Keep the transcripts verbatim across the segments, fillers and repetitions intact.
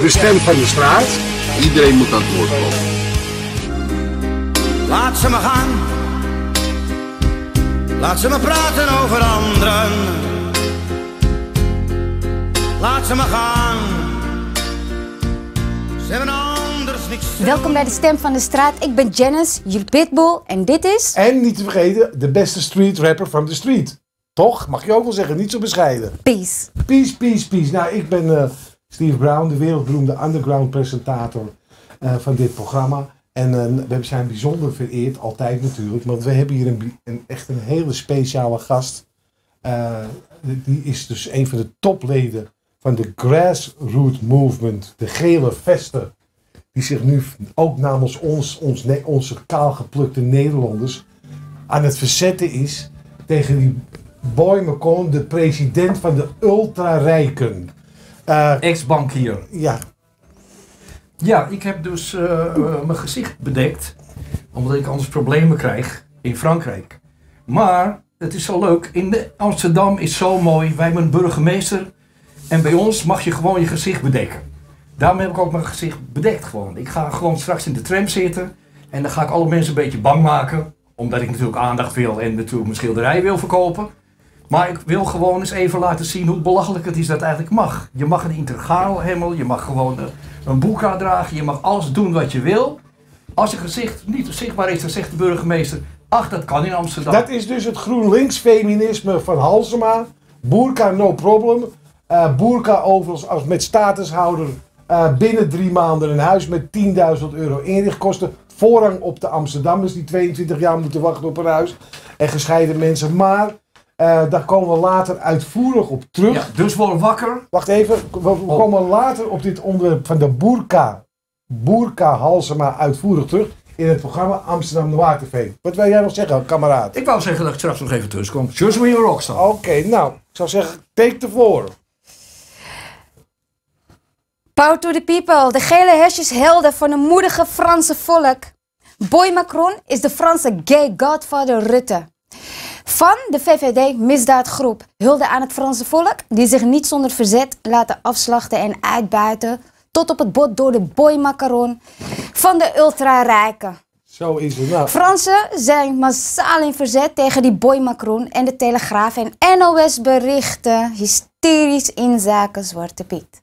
De stem van de straat. Iedereen moet aan het woord komen. Laat ze me gaan. Laat ze me praten over anderen. Laat ze me gaan. Ze hebben anders niks. Welkom bij de Stem van de Straat. Ik ben Janice, jullie pitbull. En dit is... En niet te vergeten, de beste street rapper van de street. Toch? Mag je ook wel zeggen, niet zo bescheiden. Peace. Peace, peace, peace. Nou, ik ben uh, Steve Brown, de wereldberoemde underground presentator uh, van dit programma. En uh, we zijn bijzonder vereerd, altijd natuurlijk, want we hebben hier een, een, echt een hele speciale gast. Uh, die is dus een van de topleden van de Grassroot Movement, de Gele Vesten. Die zich nu ook namens ons, ons ne onze kaalgeplukte Nederlanders, aan het verzetten is tegen die Boy Macron, de president van de ultra-rijken. Uh, Ex-bankier. Ja. Ja, ik heb dus uh, uh, mijn gezicht bedekt, omdat ik anders problemen krijg in Frankrijk. Maar het is zo leuk, in de, Amsterdam is zo mooi, wij hebben een burgemeester en bij ons mag je gewoon je gezicht bedekken. Daarom heb ik ook mijn gezicht bedekt gewoon. Ik ga gewoon straks in de tram zitten en dan ga ik alle mensen een beetje bang maken, omdat ik natuurlijk aandacht wil en natuurlijk mijn schilderij wil verkopen. Maar ik wil gewoon eens even laten zien hoe belachelijk het is dat eigenlijk mag. Je mag een integraal hemel, je mag gewoon een boeka dragen, je mag alles doen wat je wil. Als je gezicht niet zichtbaar is, dan zegt de burgemeester, ach, dat kan in Amsterdam. Dat is dus het GroenLinks feminisme van Halsema. Boerka no problem. Uh, boerka overigens als met statushouder uh, binnen drie maanden een huis met tienduizend euro inrichtkosten. Voorrang op de Amsterdammers die tweeëntwintig jaar moeten wachten op een huis. En gescheiden mensen, maar... Uh, daar komen we later uitvoerig op terug. Ja, dus word wakker. Wacht even, we, we komen later op dit onderwerp van de boerka, boerka Halsema uitvoerig terug in het programma Amsterdam Noir T V. Wat wil jij nog zeggen, kameraad? Ik wou zeggen dat ik straks nog even tussenkom. Just me your rockstar. Oké, okay, nou, ik zou zeggen, take the floor. Power to the people, de gele hesjes helden van een moedige Franse volk. Boy Macron is de Franse gay godfather Rutte. Van de V V D-misdaadgroep hulde aan het Franse volk die zich niet zonder verzet laten afslachten en uitbuiten tot op het bot door de Boy Macron van de ultra-rijken. Zo is het nou. Fransen zijn massaal in verzet tegen die Boy Macron en de Telegraaf en N O S berichten hysterisch in zaken Zwarte Piet.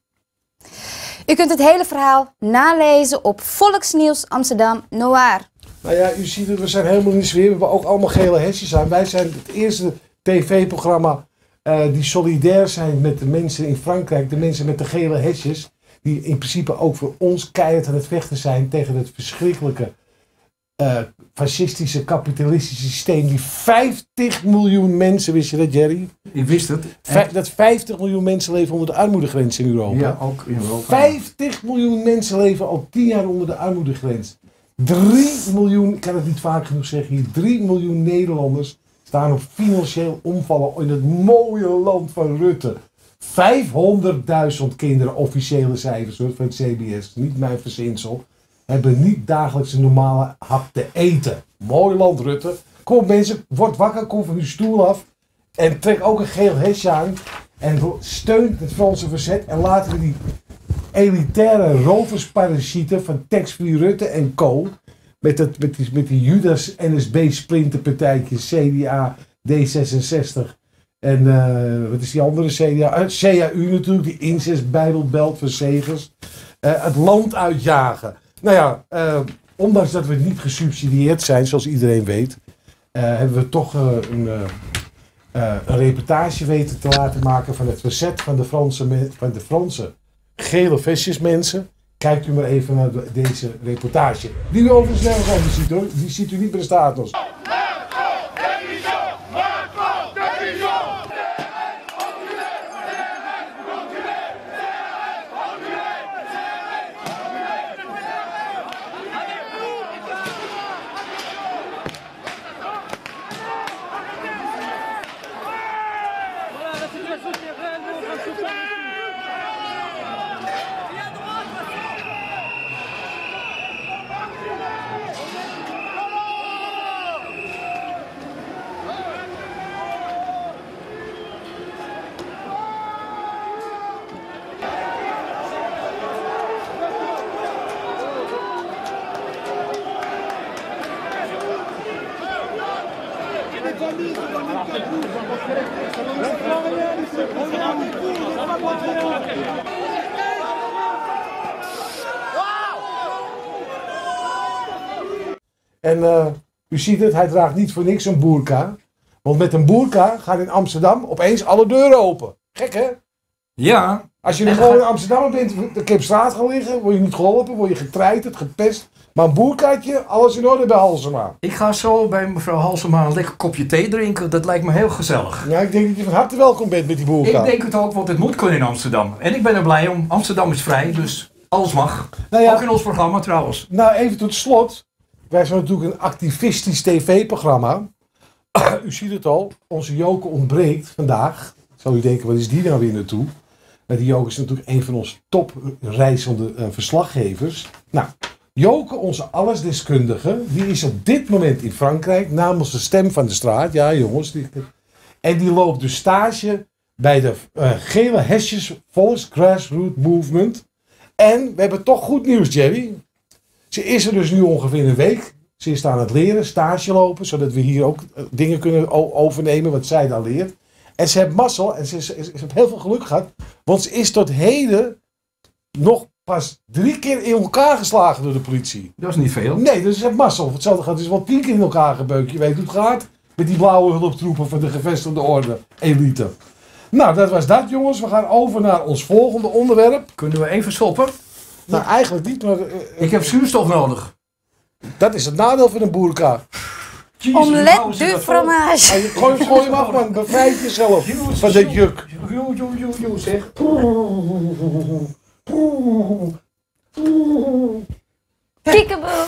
U kunt het hele verhaal nalezen op Volksnieuws Amsterdam Noir. Nou ja, u ziet het, we zijn helemaal in de sfeer, we hebben ook allemaal gele hesjes aan. Wij zijn het eerste tv-programma uh, die solidair zijn met de mensen in Frankrijk, de mensen met de gele hesjes, die in principe ook voor ons keihard aan het vechten zijn tegen het verschrikkelijke uh, fascistische, kapitalistische systeem die vijftig miljoen mensen, wist je dat, Jerry? Ik wist het. En... dat vijftig miljoen mensen leven onder de armoedegrens in Europa. Ja, ook in Europa. vijftig miljoen mensen leven al tien jaar onder de armoedegrens. drie miljoen, ik kan het niet vaak genoeg zeggen hier, drie miljoen Nederlanders staan op financieel omvallen in het mooie land van Rutte. vijfhonderdduizend kinderen, officiële cijfers hoor, van het C B S, niet mijn verzinsel, hebben niet dagelijks een normale hap te eten. Mooi land Rutte. Kom mensen, word wakker, kom van uw stoel af en trek ook een geel hesje aan en steun het Franse verzet en laten we die... elitaire roversparasieten van Tax Free Rutte en co. Met, het, met die, met die Judas-N S B-splinterpartijtjes, C D A, D zesenzestig en uh, wat is die andere C D A? Uh, C H U natuurlijk, die incest-bijbelbelt van Segers. Uh, het land uitjagen. Nou ja, uh, ondanks dat we niet gesubsidieerd zijn, zoals iedereen weet, uh, hebben we toch uh, een... Uh, uh, een reportage weten te laten maken van het verzet van de Franse... Van de Franse gele vestjes mensen, kijkt u maar even naar de, deze reportage. Die u overigens nergens over ziet hoor, die ziet u niet bij de status. En uh, u ziet het, hij draagt niet voor niks een boerka. Want met een boerka gaat in Amsterdam opeens alle deuren open. Gek, hè? Ja. Als je gewoon in Amsterdam bent, de Kipstraat gaan liggen, word je niet geholpen, word je getreiterd, gepest. Maar een boerkaartje, alles in orde bij Halsema. Ik ga zo bij mevrouw Halsema een lekker kopje thee drinken, dat lijkt me heel gezellig. Ja, ik denk dat je van harte welkom bent met die boerkaart. Ik denk het ook, want het moet kunnen in Amsterdam. En ik ben er blij om, Amsterdam is vrij, dus alles mag. Nou ja, ook in ons programma trouwens. Nou, even tot slot. Wij zijn natuurlijk een activistisch tv-programma. U ziet het al, onze Joke ontbreekt vandaag. Zou u denken, wat is die nou weer naartoe? Maar die Joke is natuurlijk een van onze topreizende uh, verslaggevers. Nou, Joke, onze allesdeskundige, die is op dit moment in Frankrijk namens de Stem van de Straat. Ja, jongens. Die, en die loopt dus stage bij de uh, Gele Hestjes Volksnieuws Movement. En we hebben toch goed nieuws, Jerry. Ze is er dus nu ongeveer een week. Ze is aan het leren, stage lopen, zodat we hier ook dingen kunnen overnemen wat zij daar leert. En ze heeft mazzel en ze, is, ze, ze heeft heel veel geluk gehad, want ze is tot heden nog pas drie keer in elkaar geslagen door de politie. Dat is niet veel. Nee, dus ze heeft mazzel. Hetzelfde gaat dus wel tien keer in elkaar gebeukt. Je weet hoe het gaat met die blauwe hulptroepen van de gevestigde orde elite. Nou, dat was dat, jongens. We gaan over naar ons volgende onderwerp. Kunnen we even stoppen? Nou, eigenlijk niet, maar... Uh, ik heb zuurstof nodig. Dat is het nadeel van een boerka. Omelet de fromage. Ah, je, gooi, gooi hem af, man. Bevrijd jezelf Jus, van dat juk. Joe, joe, joe, joe, zeg. Kiekeboe.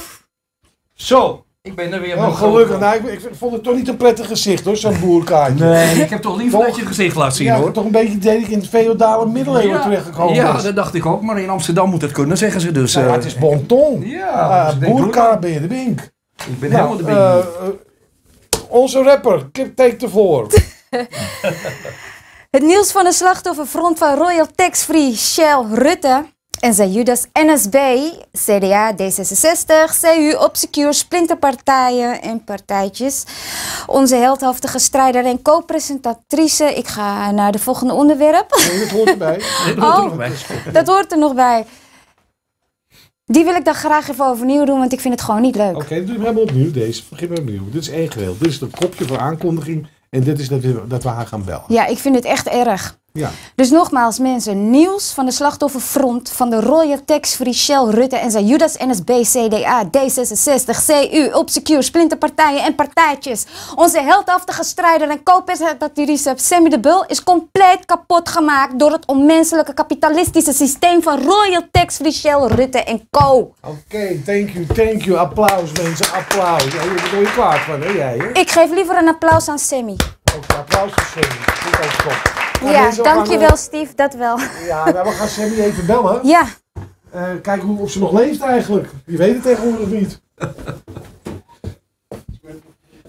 Zo, ik ben er weer. Oh, gelukkig. Nou, ik, ik vond het toch niet een prettig gezicht, hoor, zo'n boerkaartje. Nee, ik heb toch liever dat je het gezicht laat zien, ja, hoor. Toch een beetje deed ik in het feodale middeleeuwen ja, terechtgekomen. Ja, dat dacht ik ook. Maar in Amsterdam moet dat kunnen, zeggen ze dus. Nou, uh, het is bon ton. Ja, uh, boerka ben je de bink. Ik ben nou, helemaal de uh, uh, Onze rapper, Kip Take the Floor. Het nieuws van de slachtofferfront van Royal Tax Free Shell Rutte en zijn Judas N S B, C D A, D zesenzestig, C H U, obscure splinterpartijen en partijtjes. Onze heldhaftige strijder en co-presentatrice. Ik ga naar de volgende onderwerp. Nee, dat hoort erbij. Nee, dat, hoort oh, er dat hoort er nog bij. Die wil ik dan graag even overnieuw doen, want ik vind het gewoon niet leuk. Oké, okay, doe hem opnieuw, deze. Begin maar opnieuw. Dit is één geheel. Dit is het kopje voor aankondiging en dit is dat we, dat we haar gaan bellen. Ja, ik vind het echt erg. Ja. Dus nogmaals mensen, nieuws van de slachtofferfront van de Royal Tax Free Shell Rutte en zijn Judas N S B, C D A, D zesenzestig, C U, obscure, splinterpartijen en partijtjes. Onze heldhaftige strijder en co-presentatrice Sammy de Bull is compleet kapot gemaakt door het onmenselijke kapitalistische systeem van Royal Tax Free Shell Rutte en co. Oké, okay, thank you, thank you. Applaus mensen, applaus. Ja, je bent er klaar van, hè jij? Hè? Ik geef liever een applaus aan Sammy. Ook een applaus voor Sammy. Goed als top. Ja, dankjewel aan, Steve, dat wel. Ja, nou, we gaan Sammy even bellen. Ja. Uh, kijken hoe, of ze nog leeft eigenlijk. Je weet het tegenwoordig niet.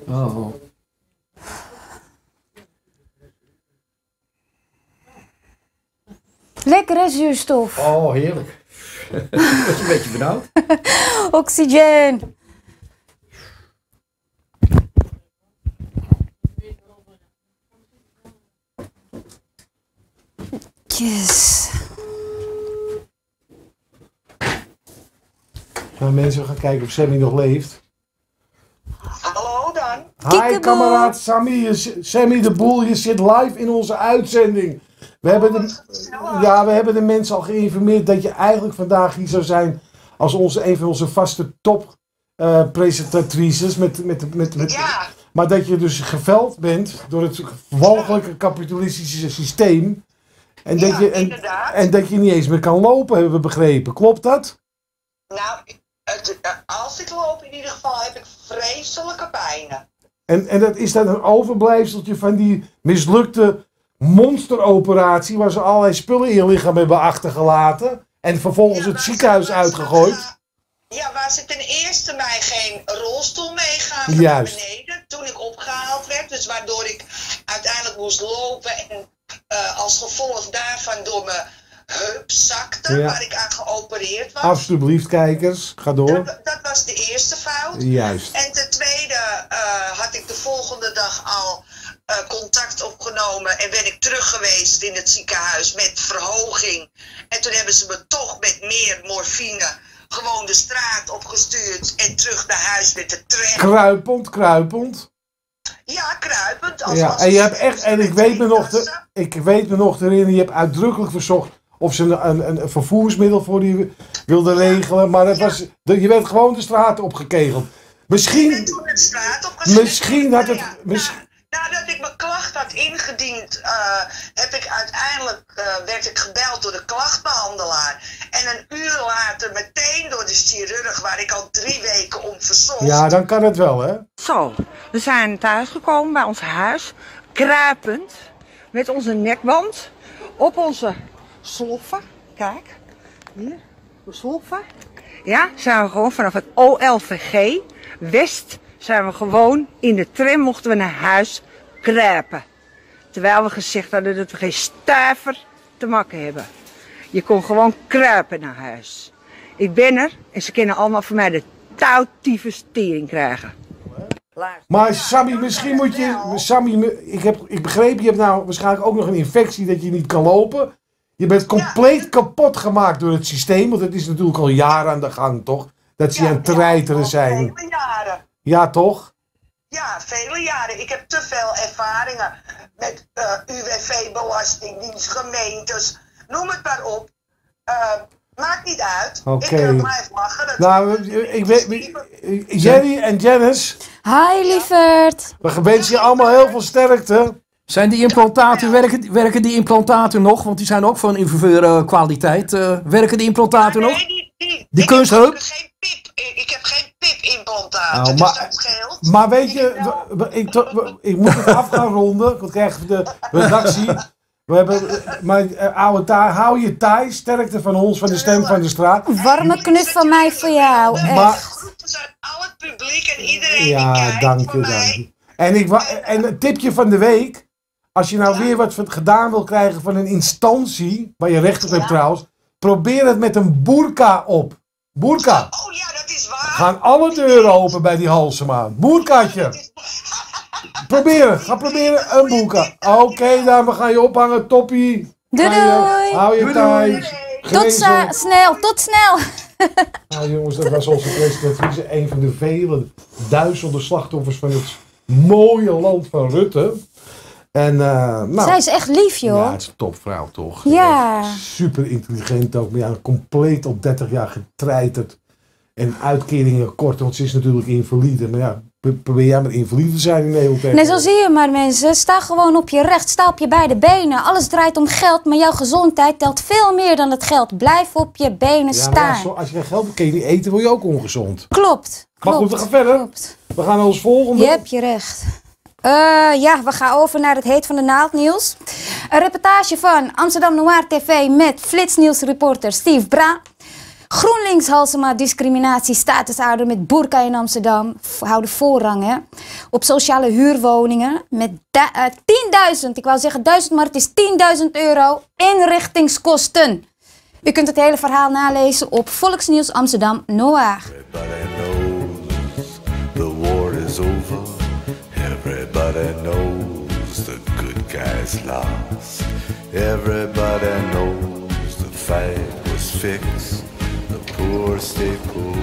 Oh. Lekker hè, zuurstof. Oh, heerlijk. Was je een beetje benauwd? Oxygen. Yes. Ja, mensen, we gaan kijken of Sammy nog leeft. Hallo dan. Hi kameraad Sammy, Sammy de Boel, je zit live in onze uitzending. We hebben de, ja, we hebben de mensen al geïnformeerd dat je eigenlijk vandaag hier zou zijn als onze, een van onze vaste top uh, presentatrices. Met, met, met, met, met, ja. Maar dat je dus geveld bent door het walgelijke kapitalistische systeem. En dat, ja, je, en, en dat je niet eens meer kan lopen, hebben we begrepen. Klopt dat? Nou, het, als ik loop in ieder geval heb ik vreselijke pijnen. En, en dat, is dat een overblijfseltje van die mislukte monsteroperatie... waar ze allerlei spullen in je lichaam hebben achtergelaten... en vervolgens ja, het ziekenhuis zit, uitgegooid? Zit, uh, ja, waar ze ten eerste mij geen rolstoel meegaven naar beneden... toen ik opgehaald werd, dus waardoor ik uiteindelijk moest lopen... en Uh, als gevolg daarvan door mijn heup zakte, ja. Waar ik aan geopereerd was. Alsjeblieft kijkers, ga door. Dat, dat was de eerste fout. Juist. En ten tweede uh, had ik de volgende dag al uh, contact opgenomen en ben ik terug geweest in het ziekenhuis met verhoging. En toen hebben ze me toch met meer morfine gewoon de straat opgestuurd en terug naar huis met de trein. Kruipend, kruipend. Ja, kruipend. Als ja, en je hebt echt, en ik weet me nog, de, ik weet me nog erin, je hebt uitdrukkelijk verzocht of ze een, een, een vervoersmiddel voor die wilden regelen, maar het ja. was, je werd gewoon de straat opgekegeld. Misschien, ik ben toen de straat opgekegeld. Misschien had het... Ja, misschien, ja. Nadat ik mijn klacht had ingediend, uh, heb ik uiteindelijk uh, werd ik gebeld door de klachtbehandelaar. En een uur later meteen door de chirurg, waar ik al drie weken om verzocht. Ja, dan kan het wel, hè? Zo, we zijn thuisgekomen bij ons huis, kruipend, met onze nekband, op onze sloffen. Kijk, hier, de sloffen. Ja, zijn we gewoon vanaf het O L V G, West... zijn we gewoon in de tram, mochten we naar huis kruipen. Terwijl we gezegd hadden dat we geen stuiver te maken hebben. Je kon gewoon kruipen naar huis. Ik ben er en ze kunnen allemaal van mij de touwtieve stering krijgen. Maar Sammy, misschien moet je... Sammy, ik, heb, ik begreep, je hebt nou waarschijnlijk ook nog een infectie dat je niet kan lopen. Je bent compleet kapot gemaakt door het systeem. Want het is natuurlijk al jaren aan de gang, toch? Dat ze aan het treiteren zijn. Ja, toch? Ja, vele jaren. Ik heb te veel ervaringen met uh, U W V, Belastingdienst, gemeentes, noem het maar op. Uh, maakt niet uit. Okay. Ik uh, blijf lachen. Dat nou, ik weet... Jerry en Janice. Hi, lieverd. We wensen je allemaal heel veel sterkte. Zijn die implantaten, werken, werken die implantaten nog? Want die zijn ook van inferieure kwaliteit. Uh, werken die implantaten nee, nog? Nee, niet. niet. Die kunstheup? Ik heb geen pipimplantaten, nou, dus maar, dat scheelt. Maar weet je, we, ik, to, we, ik moet het af gaan ronden, want krijgen de redactie. We hebben, mijn uh, oude taai, hou je taai, sterkte van ons, van de Stem van de Straat. Warme knus van mij voor jou, echt. Maar, groeten aan al het publiek en iedereen ja, die kijkt dank je, dank je. En, ik, en een tipje van de week, als je nou ja. weer wat gedaan wil krijgen van een instantie, waar je recht op hebt ja. trouwens, probeer het met een boerka op. Boerka. Oh ja, dat is waar. Gaan alle deuren open bij die Halsema. Boerkaatje. Proberen. Ga proberen een boerka. Oké, okay, dan we gaan je ophangen. Toppie. Doei doei. Hou je taai. Tot uh, snel. Tot snel. Nou jongens, dat was onze president Friese. Een van de vele duizenden slachtoffers van het mooie land van Rutte. En, uh, nou, zij is echt lief, joh. Ja, het is een topvrouw, toch? Ja. Super intelligent ook. Maar ja, compleet op dertig jaar getreiterd. En uitkeringen kort, want ze is natuurlijk invalide. Maar ja, probeer jij maar invalide te zijn in de hele tijd. Nee, zo zie je maar, mensen. Sta gewoon op je recht. Sta op je beide benen. Alles draait om geld, maar jouw gezondheid telt veel meer dan het geld. Blijf op je benen ja, staan. Ja, als je geen geld kan je niet eten, word je ook ongezond. Klopt. Maar goed, we gaan verder. Klopt. We gaan naar ons volgende. Je hebt je recht. Uh, ja, we gaan over naar het heet van de naald nieuws. Een reportage van Amsterdam Noir T V met flitsnieuwsreporter Steve Brown. GroenLinks Halsema discriminatie statusouder met burka in Amsterdam. Houden voorrang, hè. Op sociale huurwoningen met uh, tienduizend, ik wou zeggen duizend, maar het is tienduizend euro inrichtingskosten. U kunt het hele verhaal nalezen op Volksnieuws Amsterdam Noir. Everybody knows the good guys lost. Everybody knows the fight was fixed. The poor stay poor,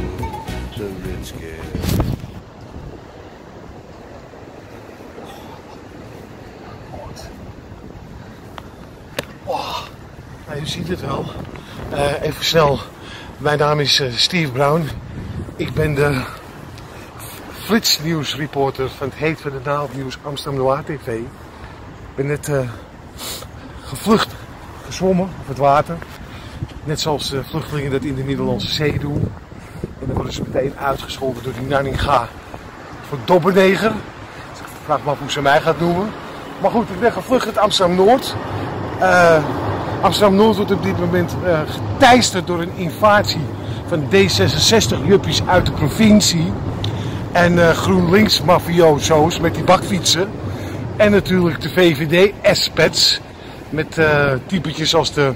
the rich get. Oh, nou, je ziet het wel. Uh, even snel. Mijn naam is uh, Steve Brown. Ik ben de flitsnieuwsreporter van het heet van de naald nieuws Amsterdam Noir T V. Ik ben net uh, gevlucht, gezwommen op het water. Net zoals de vluchtelingen dat in de Middellandse Zee doen. En dan worden ze meteen uitgescholden door die Nanninga voor dobberneger. Dus ik vraag me af hoe ze mij gaat noemen. Maar goed, ik ben gevlucht uit Amsterdam Noord. Uh, Amsterdam Noord wordt op dit moment uh, geteisterd door een invasie van D zesenzestig juppies uit de provincie. En uh, GroenLinks mafioso's met die bakfietsen. En natuurlijk de V V D S-pets. Met uh, typetjes als de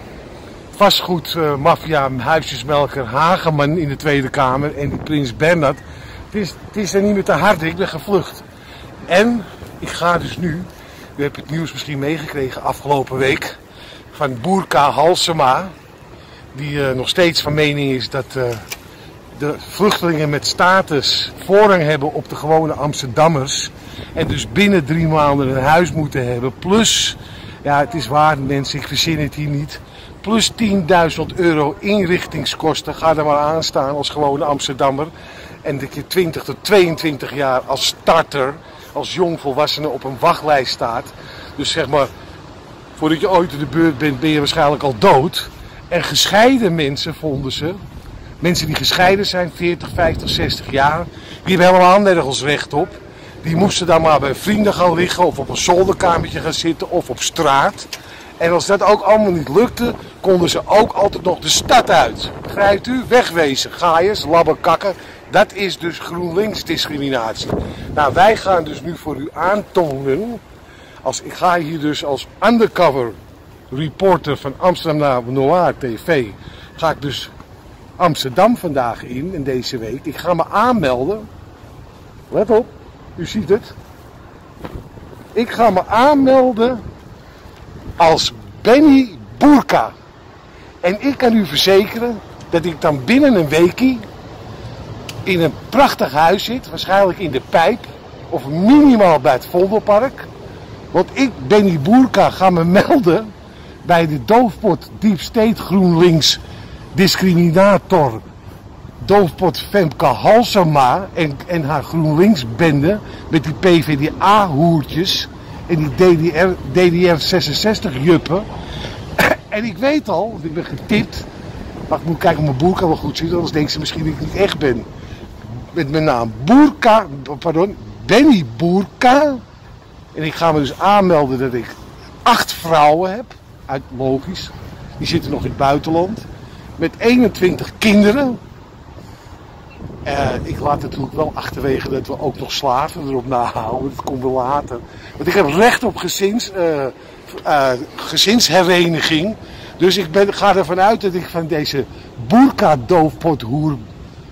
vastgoedmafia, uh, huisjesmelker Hageman in de Tweede Kamer. En die Prins Bernhard. Het is, het is er niet meer te hard, ik ben gevlucht. En ik ga dus nu, u hebt het nieuws misschien meegekregen afgelopen week, van Femke Halsema, die uh, nog steeds van mening is dat uh, de vluchtelingen met status voorrang hebben op de gewone Amsterdammers. En dus binnen drie maanden een huis moeten hebben. Plus, ja het is waar mensen, ik verzin het hier niet. Plus tienduizend euro inrichtingskosten, ga er maar aan staan als gewone Amsterdammer. En dat je twintig tot tweeëntwintig jaar als starter, als jongvolwassene op een wachtlijst staat. Dus zeg maar, voordat je ooit in de beurt bent, ben je waarschijnlijk al dood. En gescheiden mensen vonden ze, mensen die gescheiden zijn, veertig, vijftig, zestig jaar, die hebben helemaal nergens recht op. Die moesten dan maar bij vrienden gaan liggen of op een zolderkamertje gaan zitten of op straat. En als dat ook allemaal niet lukte, konden ze ook altijd nog de stad uit. Begrijpt u? Wegwezen, gaaiers, labberkakken. Dat is dus GroenLinks discriminatie. Nou, wij gaan dus nu voor u aantonen. Als, ik ga hier dus als undercover reporter van Amsterdam Noir T V. Ga ik dus Amsterdam vandaag in, in deze week. Ik ga me aanmelden. Let op, u ziet het. Ik ga me aanmelden als Benny Boerka. En ik kan u verzekeren dat ik dan binnen een weekie in een prachtig huis zit, waarschijnlijk in de Pijp of minimaal bij het Vondelpark. Want ik, Benny Boerka, ga me melden bij de doofpot Deep State GroenLinks discriminator doofpot Femke Halsema en, en haar GroenLinks bende met die PvdA hoertjes en die D D R zesenzestig juppen. En ik weet al, want ik ben getipt, maar ik moet kijken of mijn boerka wel goed ziet, anders denkt ze misschien dat ik niet echt ben. Met mijn naam Boerka, pardon, Benny Boerka. En ik ga me dus aanmelden dat ik acht vrouwen heb, uit logisch, die zitten nog in het buitenland, met eenentwintig kinderen. Uh, ik laat natuurlijk wel achterwege dat we ook nog slaven erop nahouden, dat komt wel later. Want ik heb recht op gezins, uh, uh, gezinshereniging, dus ik ben, ga ervan uit dat ik van deze boerka-doofpothoer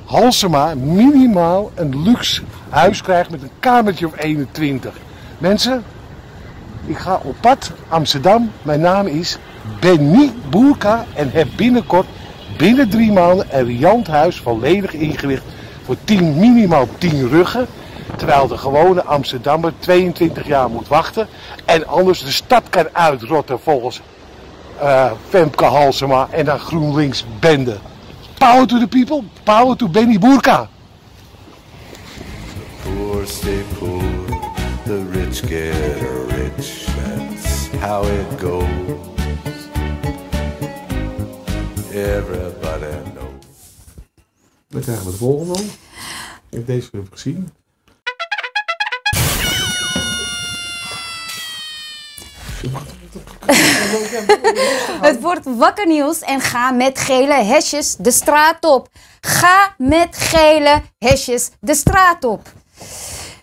Halsema minimaal een luxe huis krijg met een kamertje op eenentwintig. Mensen, ik ga op pad Amsterdam, mijn naam is Benny Boerka en heb binnenkort, binnen drie maanden, een riant huis volledig ingericht voor tien, minimaal tien ruggen. Terwijl de gewone Amsterdammer tweeëntwintig jaar moet wachten. En anders de stad kan uitrotten volgens uh, Femke Halsema en haar GroenLinks bende. Power to the people, power to Benny Boerka. Poor stay poor, the rich get rich, that's how it goes. Everybody knows. Dan krijgen we de volgende. Ik heb deze even gezien. Het wordt wakker nieuws en ga met gele hesjes de straat op. Ga met gele hesjes de straat op.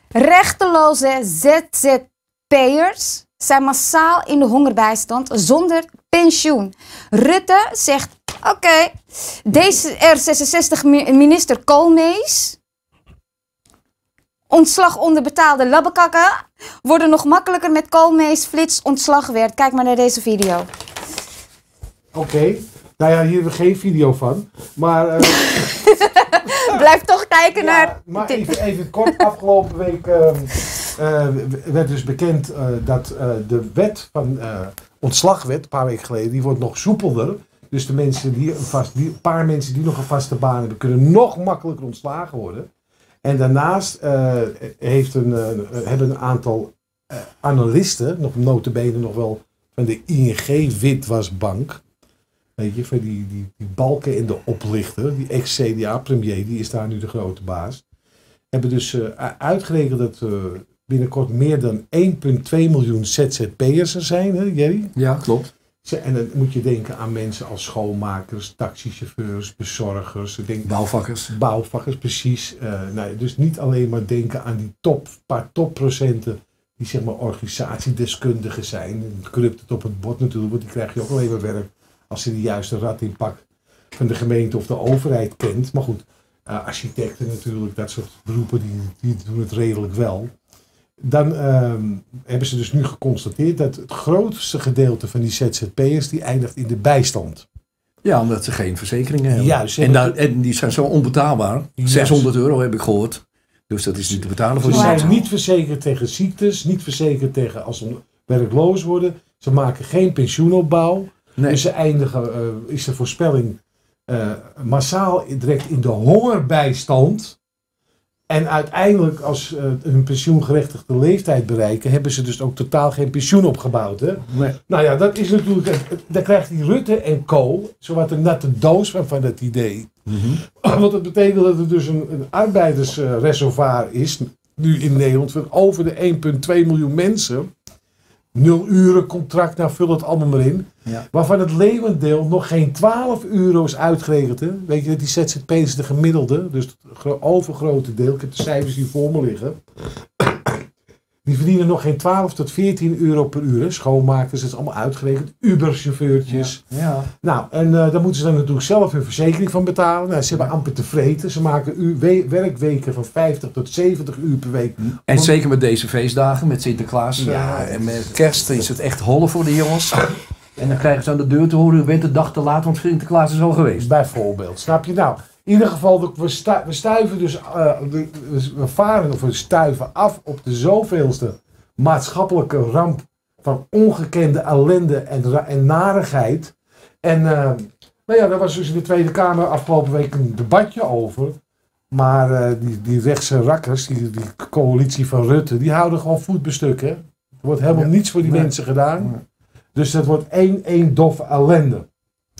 Rechteloze Z Z P'ers zijn massaal in de hongerbijstand zonder pensioen. Rutte zegt oké, okay. D zesenzestig minister Koolmees. Ontslag onderbetaalde labbekakken worden nog makkelijker met Koolmees flits ontslagwet. Kijk maar naar deze video. Oké, okay. Nou ja, hier hebben we geen video van. Maar... Uh... Blijf toch kijken ja, naar... Maar even, even kort, afgelopen week uh, uh, werd dus bekend uh, dat uh, de wet van uh, ontslagwet, een paar weken geleden, die wordt nog soepelder. Dus de mensen die een vast, die, paar mensen die nog een vaste baan hebben, kunnen nog makkelijker ontslagen worden. En daarnaast uh, heeft een, uh, hebben een aantal uh, analisten, nog notabene nog wel van de I N G witwasbank, weet je, van die, die, die balken en de oplichter, die ex-C D A-premier, die is daar nu de grote baas, hebben dus uh, uitgerekend dat uh, binnenkort meer dan één komma twee miljoen Z Z P'ers er zijn, hè Jerry? Ja, klopt. En dan moet je denken aan mensen als schoonmakers, taxichauffeurs, bezorgers. Denk, bouwvakkers. Bouwvakkers, precies. Uh, nou, dus niet alleen maar denken aan die top, paar topprocenten die zeg maar organisatiedeskundigen zijn. Kruipt het op het bord natuurlijk, want die krijg je ook alleen maar werk als je de juiste rat in pak van de gemeente of de overheid kent. Maar goed, uh, architecten natuurlijk, dat soort beroepen, die, die doen het redelijk wel. Dan uh, hebben ze dus nu geconstateerd dat het grootste gedeelte van die Z Z P'ers, die eindigt in de bijstand. Ja, omdat ze geen verzekeringen hebben. Ja, dus en, daar, en die zijn zo onbetaalbaar. Yes. zeshonderd euro heb ik gehoord. Dus dat is niet te betalen voor ze. Ze zijn niet verzekerd tegen ziektes, niet verzekerd tegen als ze werkloos worden. Ze maken geen pensioenopbouw. Nee. Dus ze eindigen, uh, is de voorspelling, uh, massaal direct in de hongerbijstand. En uiteindelijk, als ze uh, hun pensioengerechtigde leeftijd bereiken, hebben ze dus ook totaal geen pensioen opgebouwd. Hè? Nee. Nou ja, dat is natuurlijk, daar krijgt die Rutte en Co. zowat een natte doos van, van dat idee. Mm-hmm. Want dat betekent dat er dus een, een arbeidersreservoir is, nu in Nederland, van over de één komma twee miljoen mensen. Nul uren contract, nou vul het allemaal maar in. Ja. Waarvan het leeuwendeel nog geen twaalf euro is uitgerekend. Hè? Weet je, dat die Z Z P's de gemiddelde, dus het overgrote deel, ik heb de cijfers hier voor me liggen. Die verdienen nog geen twaalf tot veertien euro per uur. Hè? Schoonmakers, dat is allemaal uitgerekend. Uber-chauffeurtjes. Ja. Ja. Nou, en uh, daar moeten ze dan natuurlijk zelf hun verzekering van betalen. Nou, ze hebben amper te vreten. Ze maken uw werkweken van vijftig tot zeventig uur per week. En om... zeker met deze feestdagen, met Sinterklaas. Ja, en met kerst is het echt holle voor de jongens. En dan krijgen ze aan de deur te horen, u bent een dag te laat, want Sinterklaas is al geweest. Bijvoorbeeld, snap je nou? In ieder geval, we, stu we stuiven dus, uh, we varen of we stuiven af op de zoveelste maatschappelijke ramp van ongekende ellende en, en narigheid. En uh, nou ja, daar was dus in de Tweede Kamer afgelopen week een debatje over. Maar uh, die, die rechtse rakkers, die, die coalitie van Rutte, die houden gewoon voet bij stuk, hè? Er wordt helemaal ja. niets voor die nee. mensen gedaan. Nee. Dus dat wordt één, één doffe ellende.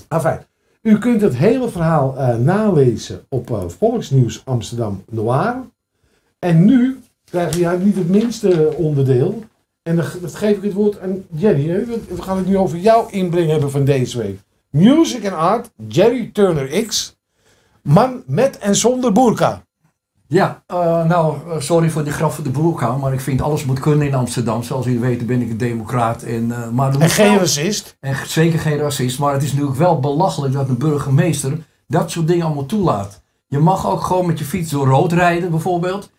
Afijn. U kunt het hele verhaal uh, nalezen op uh, Volksnieuws Amsterdam Noir. En nu krijgen we ja, niet het minste onderdeel. En dan geef ik het woord aan Jerry. Hè? We gaan het nu over jouw inbreng hebben van deze week. Music and Art, Jerry Turner X. Man met en zonder burka. Ja, uh, nou, sorry voor die graf van de burka, maar ik vind alles moet kunnen in Amsterdam. Zoals jullie weten ben ik een democraat. En, uh, maar en geen wel... racist. En zeker geen racist, maar het is natuurlijk wel belachelijk dat de burgemeester dat soort dingen allemaal toelaat. Je mag ook gewoon met je fiets door rood rijden bijvoorbeeld.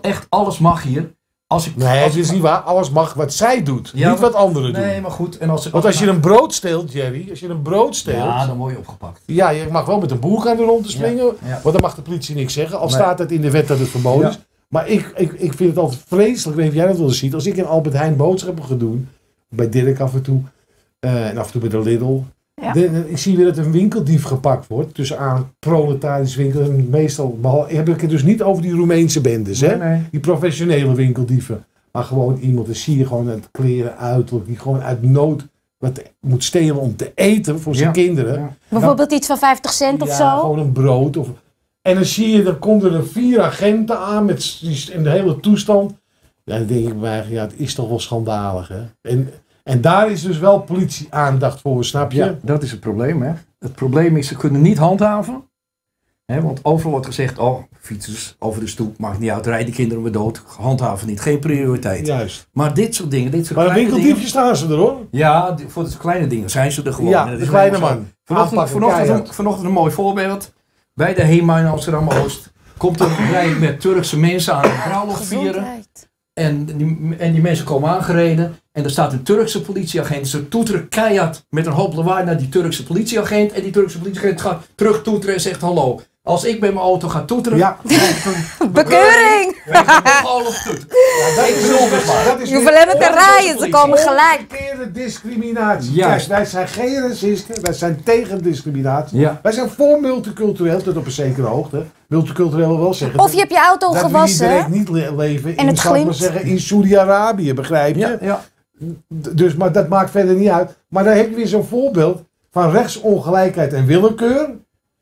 Echt, alles mag hier. Als ik, nee, als het is ik... niet waar. Alles mag wat zij doet, ja, niet wat anderen nee, doen. Nee, maar goed. En als ik... Want als je een brood steelt, Jerry, als je een brood steelt... Ja, dan word je opgepakt. Ja, je mag wel met een burka er rond te springen, ja, ja. want dan mag de politie niks zeggen. Al nee. staat het in de wet dat het verboden ja. is. Maar ik, ik, ik vind het altijd vreselijk, weet jij dat wel eens ziet, als ik in Albert Heijn boodschappen ga doen, bij Dirk af en toe, uh, en af en toe bij de Lidl, ja. de, ik zie weer dat een winkeldief gepakt wordt, tussen aan proletarisch winkel en meestal, behalve, heb ik het dus niet over die Roemeense bendes, nee, hè? Nee. Die professionele winkeldieven, maar gewoon iemand, dan zie je gewoon het kleren uiterlijk, die gewoon uit nood wat moet stelen om te eten voor zijn ja. kinderen. Ja. Bijvoorbeeld nou, iets van vijftig cent of ja, zo? Ja, gewoon een brood. Of, en dan zie je, dan komen er vier agenten aan met in de hele toestand. Ja, dan denk ik bij, ja, het is toch wel schandalig, hè? En, En daar is dus wel politie-aandacht voor, snap je? Ja, dat is het probleem, hè. Het probleem is, ze kunnen niet handhaven. Hè, want overal wordt gezegd, oh, fietsers over de stoep, maakt niet uit, rijden kinderen maar dood. Handhaven niet, geen prioriteit. Juist. Maar dit soort dingen, dit soort maar kleine dingen... Maar winkeldiefjes staan ze er, hoor. Ja, voor de kleine dingen zijn ze er gewoon. Ja, de kleine man. Vanochtend, vanochtend, vanochtend een mooi voorbeeld. Bij de HEMA in Amsterdam-Oost komt een rij met Turkse mensen aan een bruiloft vieren. En die, en die mensen komen aangereden. En er staat een Turkse politieagent. Ze toeteren keihard met een hoop lawaai naar die Turkse politieagent. En die Turkse politieagent gaat terug toeteren en zegt hallo. Als ik met mijn auto ga toeteren... Ja. Bekeuring! Bekeuring. Ja, dat is onverwacht. Je hoeft alleen maar te rijden, ze komen gelijk. Omgekeerde discriminatie. Ja. Kijk, wij zijn geen racisten, wij zijn tegen discriminatie. Ja. Wij zijn voor multicultureel, tot op een zekere hoogte. Multicultureel wel zeggen. Of je hebt je auto dat gewassen. Dat we niet le leven in, in, in Saudi-Arabië, begrijp je? Ja, ja. Dus, maar dat maakt verder niet uit. Maar daar heb je weer zo'n voorbeeld van rechtsongelijkheid en willekeur.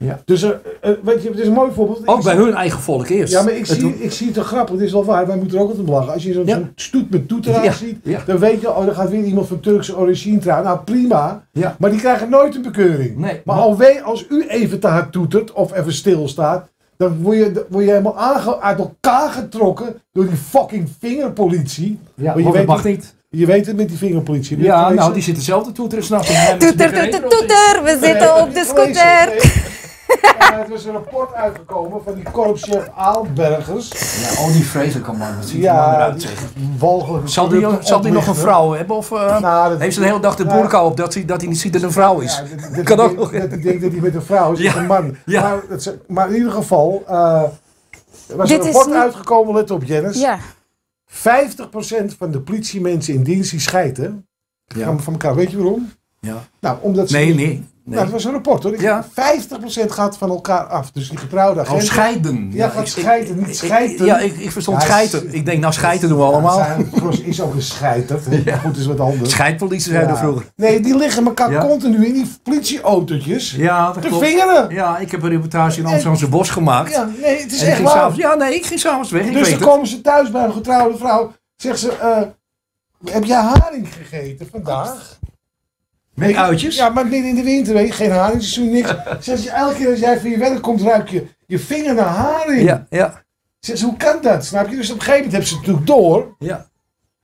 Ja. Dus er, weet je, het is een mooi voorbeeld. Ook ik bij zie, hun eigen volk eerst. Ja, maar ik zie het, ik zie het te grappig, het is wel waar, wij moeten er ook altijd om lachen. Als je zo'n ja. zo stoet met toeteraars ja. ziet, ja. dan weet je, oh, dan gaat weer iemand van Turkse origine trouwen. Nou prima, ja. maar die krijgen nooit een bekeuring. Nee, maar alweer als u even te hard toetert of even stilstaat, dan word je, word je helemaal aange, uit elkaar getrokken door die fucking vingerpolitie. Ja, maar je weet, dat mag niet. Je weet het met die vingerpolitie. Ja, nou die zitten zelf te toeteren, snap je? Toeter, toeter, toeter, we zitten op de scooter. Uh, er is een rapport uitgekomen van die korpschef Aalbergers. Ja, oh die vreselijke man, dat ziet ja, er man eruit zeg. Zal die, zal die nog een vrouw hebben of uh, nou, dat, heeft ze de hele dag de nou, boerka op dat hij dat niet ziet dat een vrouw is? Ja, dit, dit, kan ook nog. Ik denk dat hij met een vrouw is, ja, met een man. Ja. Maar, dat, maar in ieder geval, uh, er was dit een rapport is niet... uitgekomen, let op Janice. Ja. vijftig procent van de politiemensen in dienst die scheiden ja. van, van elkaar, weet je waarom? Ja. Nou, omdat ze nee, nee. Nee. Nou, dat was een rapport hoor. Ja. vijftig procent gaat van elkaar af. Dus die getrouwde agenten... Oh, scheiden. Ja, gaat scheiden, niet scheiden. Ja, ik, ik verstond ja, scheiden. Ik denk, nou scheiden doen we allemaal. Ja, het is ook gescheiterd. Ja. Goed, is wat anders. Scheidpolitie zijn ja. er vroeger. Nee, die liggen elkaar ja. continu in die politieautootjes. Ja, dat klopt. Te vingeren. Ja, ik heb een reportage in Amsterdamse Bos gemaakt. Ja, nee, het is en echt waar. S'avonds, ja, nee, ik ging s'avonds weg. Dus dan komen ze thuis bij een getrouwde vrouw. Zegt ze, uh, heb jij haring gegeten vandaag? Met uitjes? Ja, maar niet in de winter, weet je, geen haringseizoen, niks. Zegt ze, elke keer als jij van je werk komt, ruik je je vinger naar haring. Ja, ja. Zegt ze, hoe kan dat, snap je? Dus op een gegeven moment hebben ze het natuurlijk door. Ja.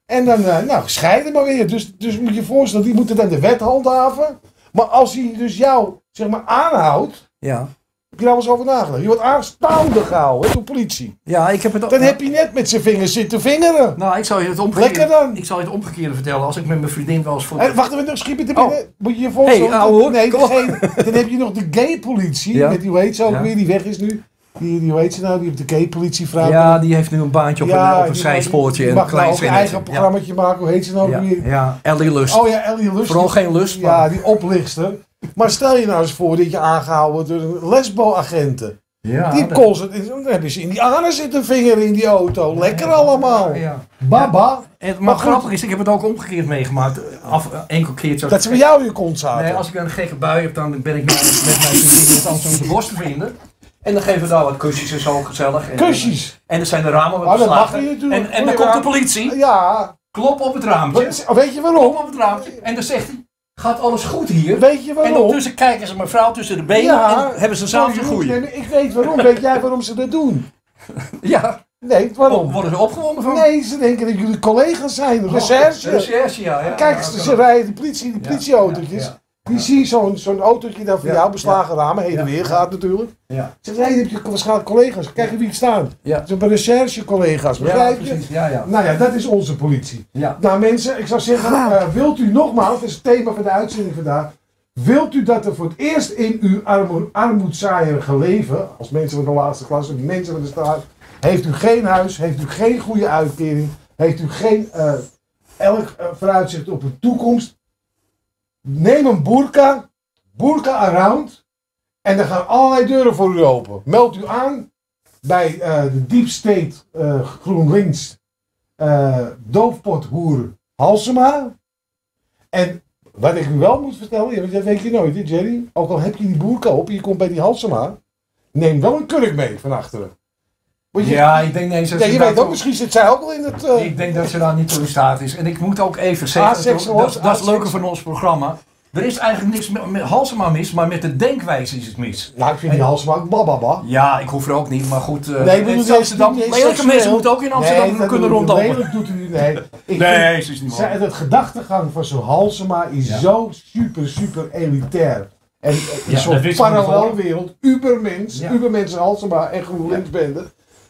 En dan, uh, nou, scheiden maar weer. Dus, dus moet je je voorstellen, die moeten dan de wet handhaven. Maar als hij dus jou, zeg maar, aanhoudt, ja. heb je daar wel eens over nagedacht. Je wordt aanstaande gehouden door politie. Ja, ik heb het ook. Dan heb je net met zijn vingers zitten vingeren. Nou, ik zal je het omgekeerde, Lekker dan. Ik zal je het omgekeerde vertellen. Als ik met mijn vriendin wel eens voor. Hey, wacht even, schiep je te binnen. Oh. Moet je je voorstellen? Hey, ouwe, nee, geen, dan heb je nog de gay-politie. Ja. Met die, hoe heet ze ook ja. weer, die weg is nu. Die, die hoe heet ze nou? Die heeft de gay-politie vragen. Ja, die heeft nu een baantje op ja, een, een zijspoortje. Die mag een nou eigen programmaatje ja. maken. Hoe heet ze nou ja. weer? Ja, Ellie Lust. Oh ja, Ellie Lust. Vooral geen lust. Ja, maar. Die oplichter. Maar stel je nou eens voor dat je aangehouden wordt door lesbo-agenten. Ja, die constant, dan hebben ze in die anus zitten vinger in die auto. Lekker allemaal. Ja, ja. Baba. Ja, maar, maar grappig is, ik heb het ook omgekeerd meegemaakt. Af, enkel keer zo. Dat ze bij jou in je kont zaten. Nee, als ik een gekke bui heb, dan ben ik met, met mijn vriendin met Amsterdam Noir te vinden. En dan geven we daar wat kusjes en zo gezellig. En, kusjes? En dan zijn de ramen wat beslagen. Oh, en, en, en dan komt de politie. Ja. Klop op het raampje. Weet je waarom? Klop op het raampje. En dan zegt hij. Gaat alles goed hier? Weet je waarom? En ondertussen kijken ze mevrouw tussen de benen ja, en hebben ze samen te groeien. Ik weet waarom. Weet jij waarom ze dat doen? Ja. Nee, waarom? Worden ze opgewonden van? Nee, ze denken dat jullie collega's zijn. Recherche. Oh, recherche, ja. ja Kijk, ja, ze rijden de politie, die politieautootjes. Ja, ja, ja. Die ja. zie je zo'n zo'n autootje daar van ja, jou, beslagen ja. ramen, heen en weer ja. gaat natuurlijk. Ja. Ze rijden, heb je waarschijnlijk collega's. Kijk wie er staan. Ja. Ze hebben recherche-collega's, begrijp je? Ja, ja, ja. Nou ja, dat is onze politie. Ja. Nou mensen, ik zou zeggen, uh, wilt u nogmaals, dat is het thema van de uitzending vandaag. Wilt u dat er voor het eerst in uw armo armoedzaaier geleven, als mensen van de laatste klasse, die mensen van de straat, heeft u geen huis, heeft u geen goede uitkering, heeft u geen uh, elk uh, vooruitzicht op de toekomst. Neem een boerka, boerka around. En er gaan allerlei deuren voor u open. Meld u aan bij uh, de Deep State uh, GroenLinks uh, doofpothoer Halsema. En wat ik u wel moet vertellen, want dat weet je nooit hè Jerry. Ook al heb je die boerka op en je komt bij die Halsema. Neem wel een kurk mee van achteren. Je, ja, ik denk nee, ze ja, je weet ook, misschien zit zij ook wel in het... Uh... Ik denk dat ze daar niet toe in staat is. En ik moet ook even zeggen, dat, dat, dat is het leuke van ons programma. Er is eigenlijk niks met Halsema mis, maar met de denkwijze is het mis. Nou, ik vind die Halsema ook bababa. Ja, ik hoef er ook niet, maar goed. Uh, nee, maar lelijke mensen moeten ook in Amsterdam nee, dat kunnen rondlopen. Lelijk doet u nee. Ik nee, ze is niet mooi. Het gedachtegang van zo'n Halsema is ja. zo super, super elitair. En uh, ja, zo'n parallelwereld, ubermens, ja. ubermens Halsema en GroenLinksbende. Ja.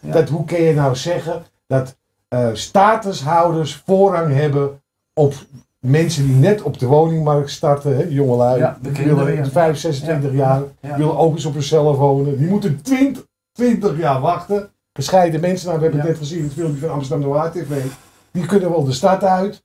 Ja. Dat, hoe kun je nou zeggen dat uh, statushouders voorrang hebben op... mensen die net op de woningmarkt starten, hè, jongelui, ja, de die willen in vijf, zesentwintig ja. jaar, die ja. willen ook eens op zichzelf wonen. Die moeten twintig, twintig jaar wachten. Gescheiden mensen, nou, we hebben ja. het net gezien in het filmpje van Amsterdam Noir T V, die kunnen wel de stad uit.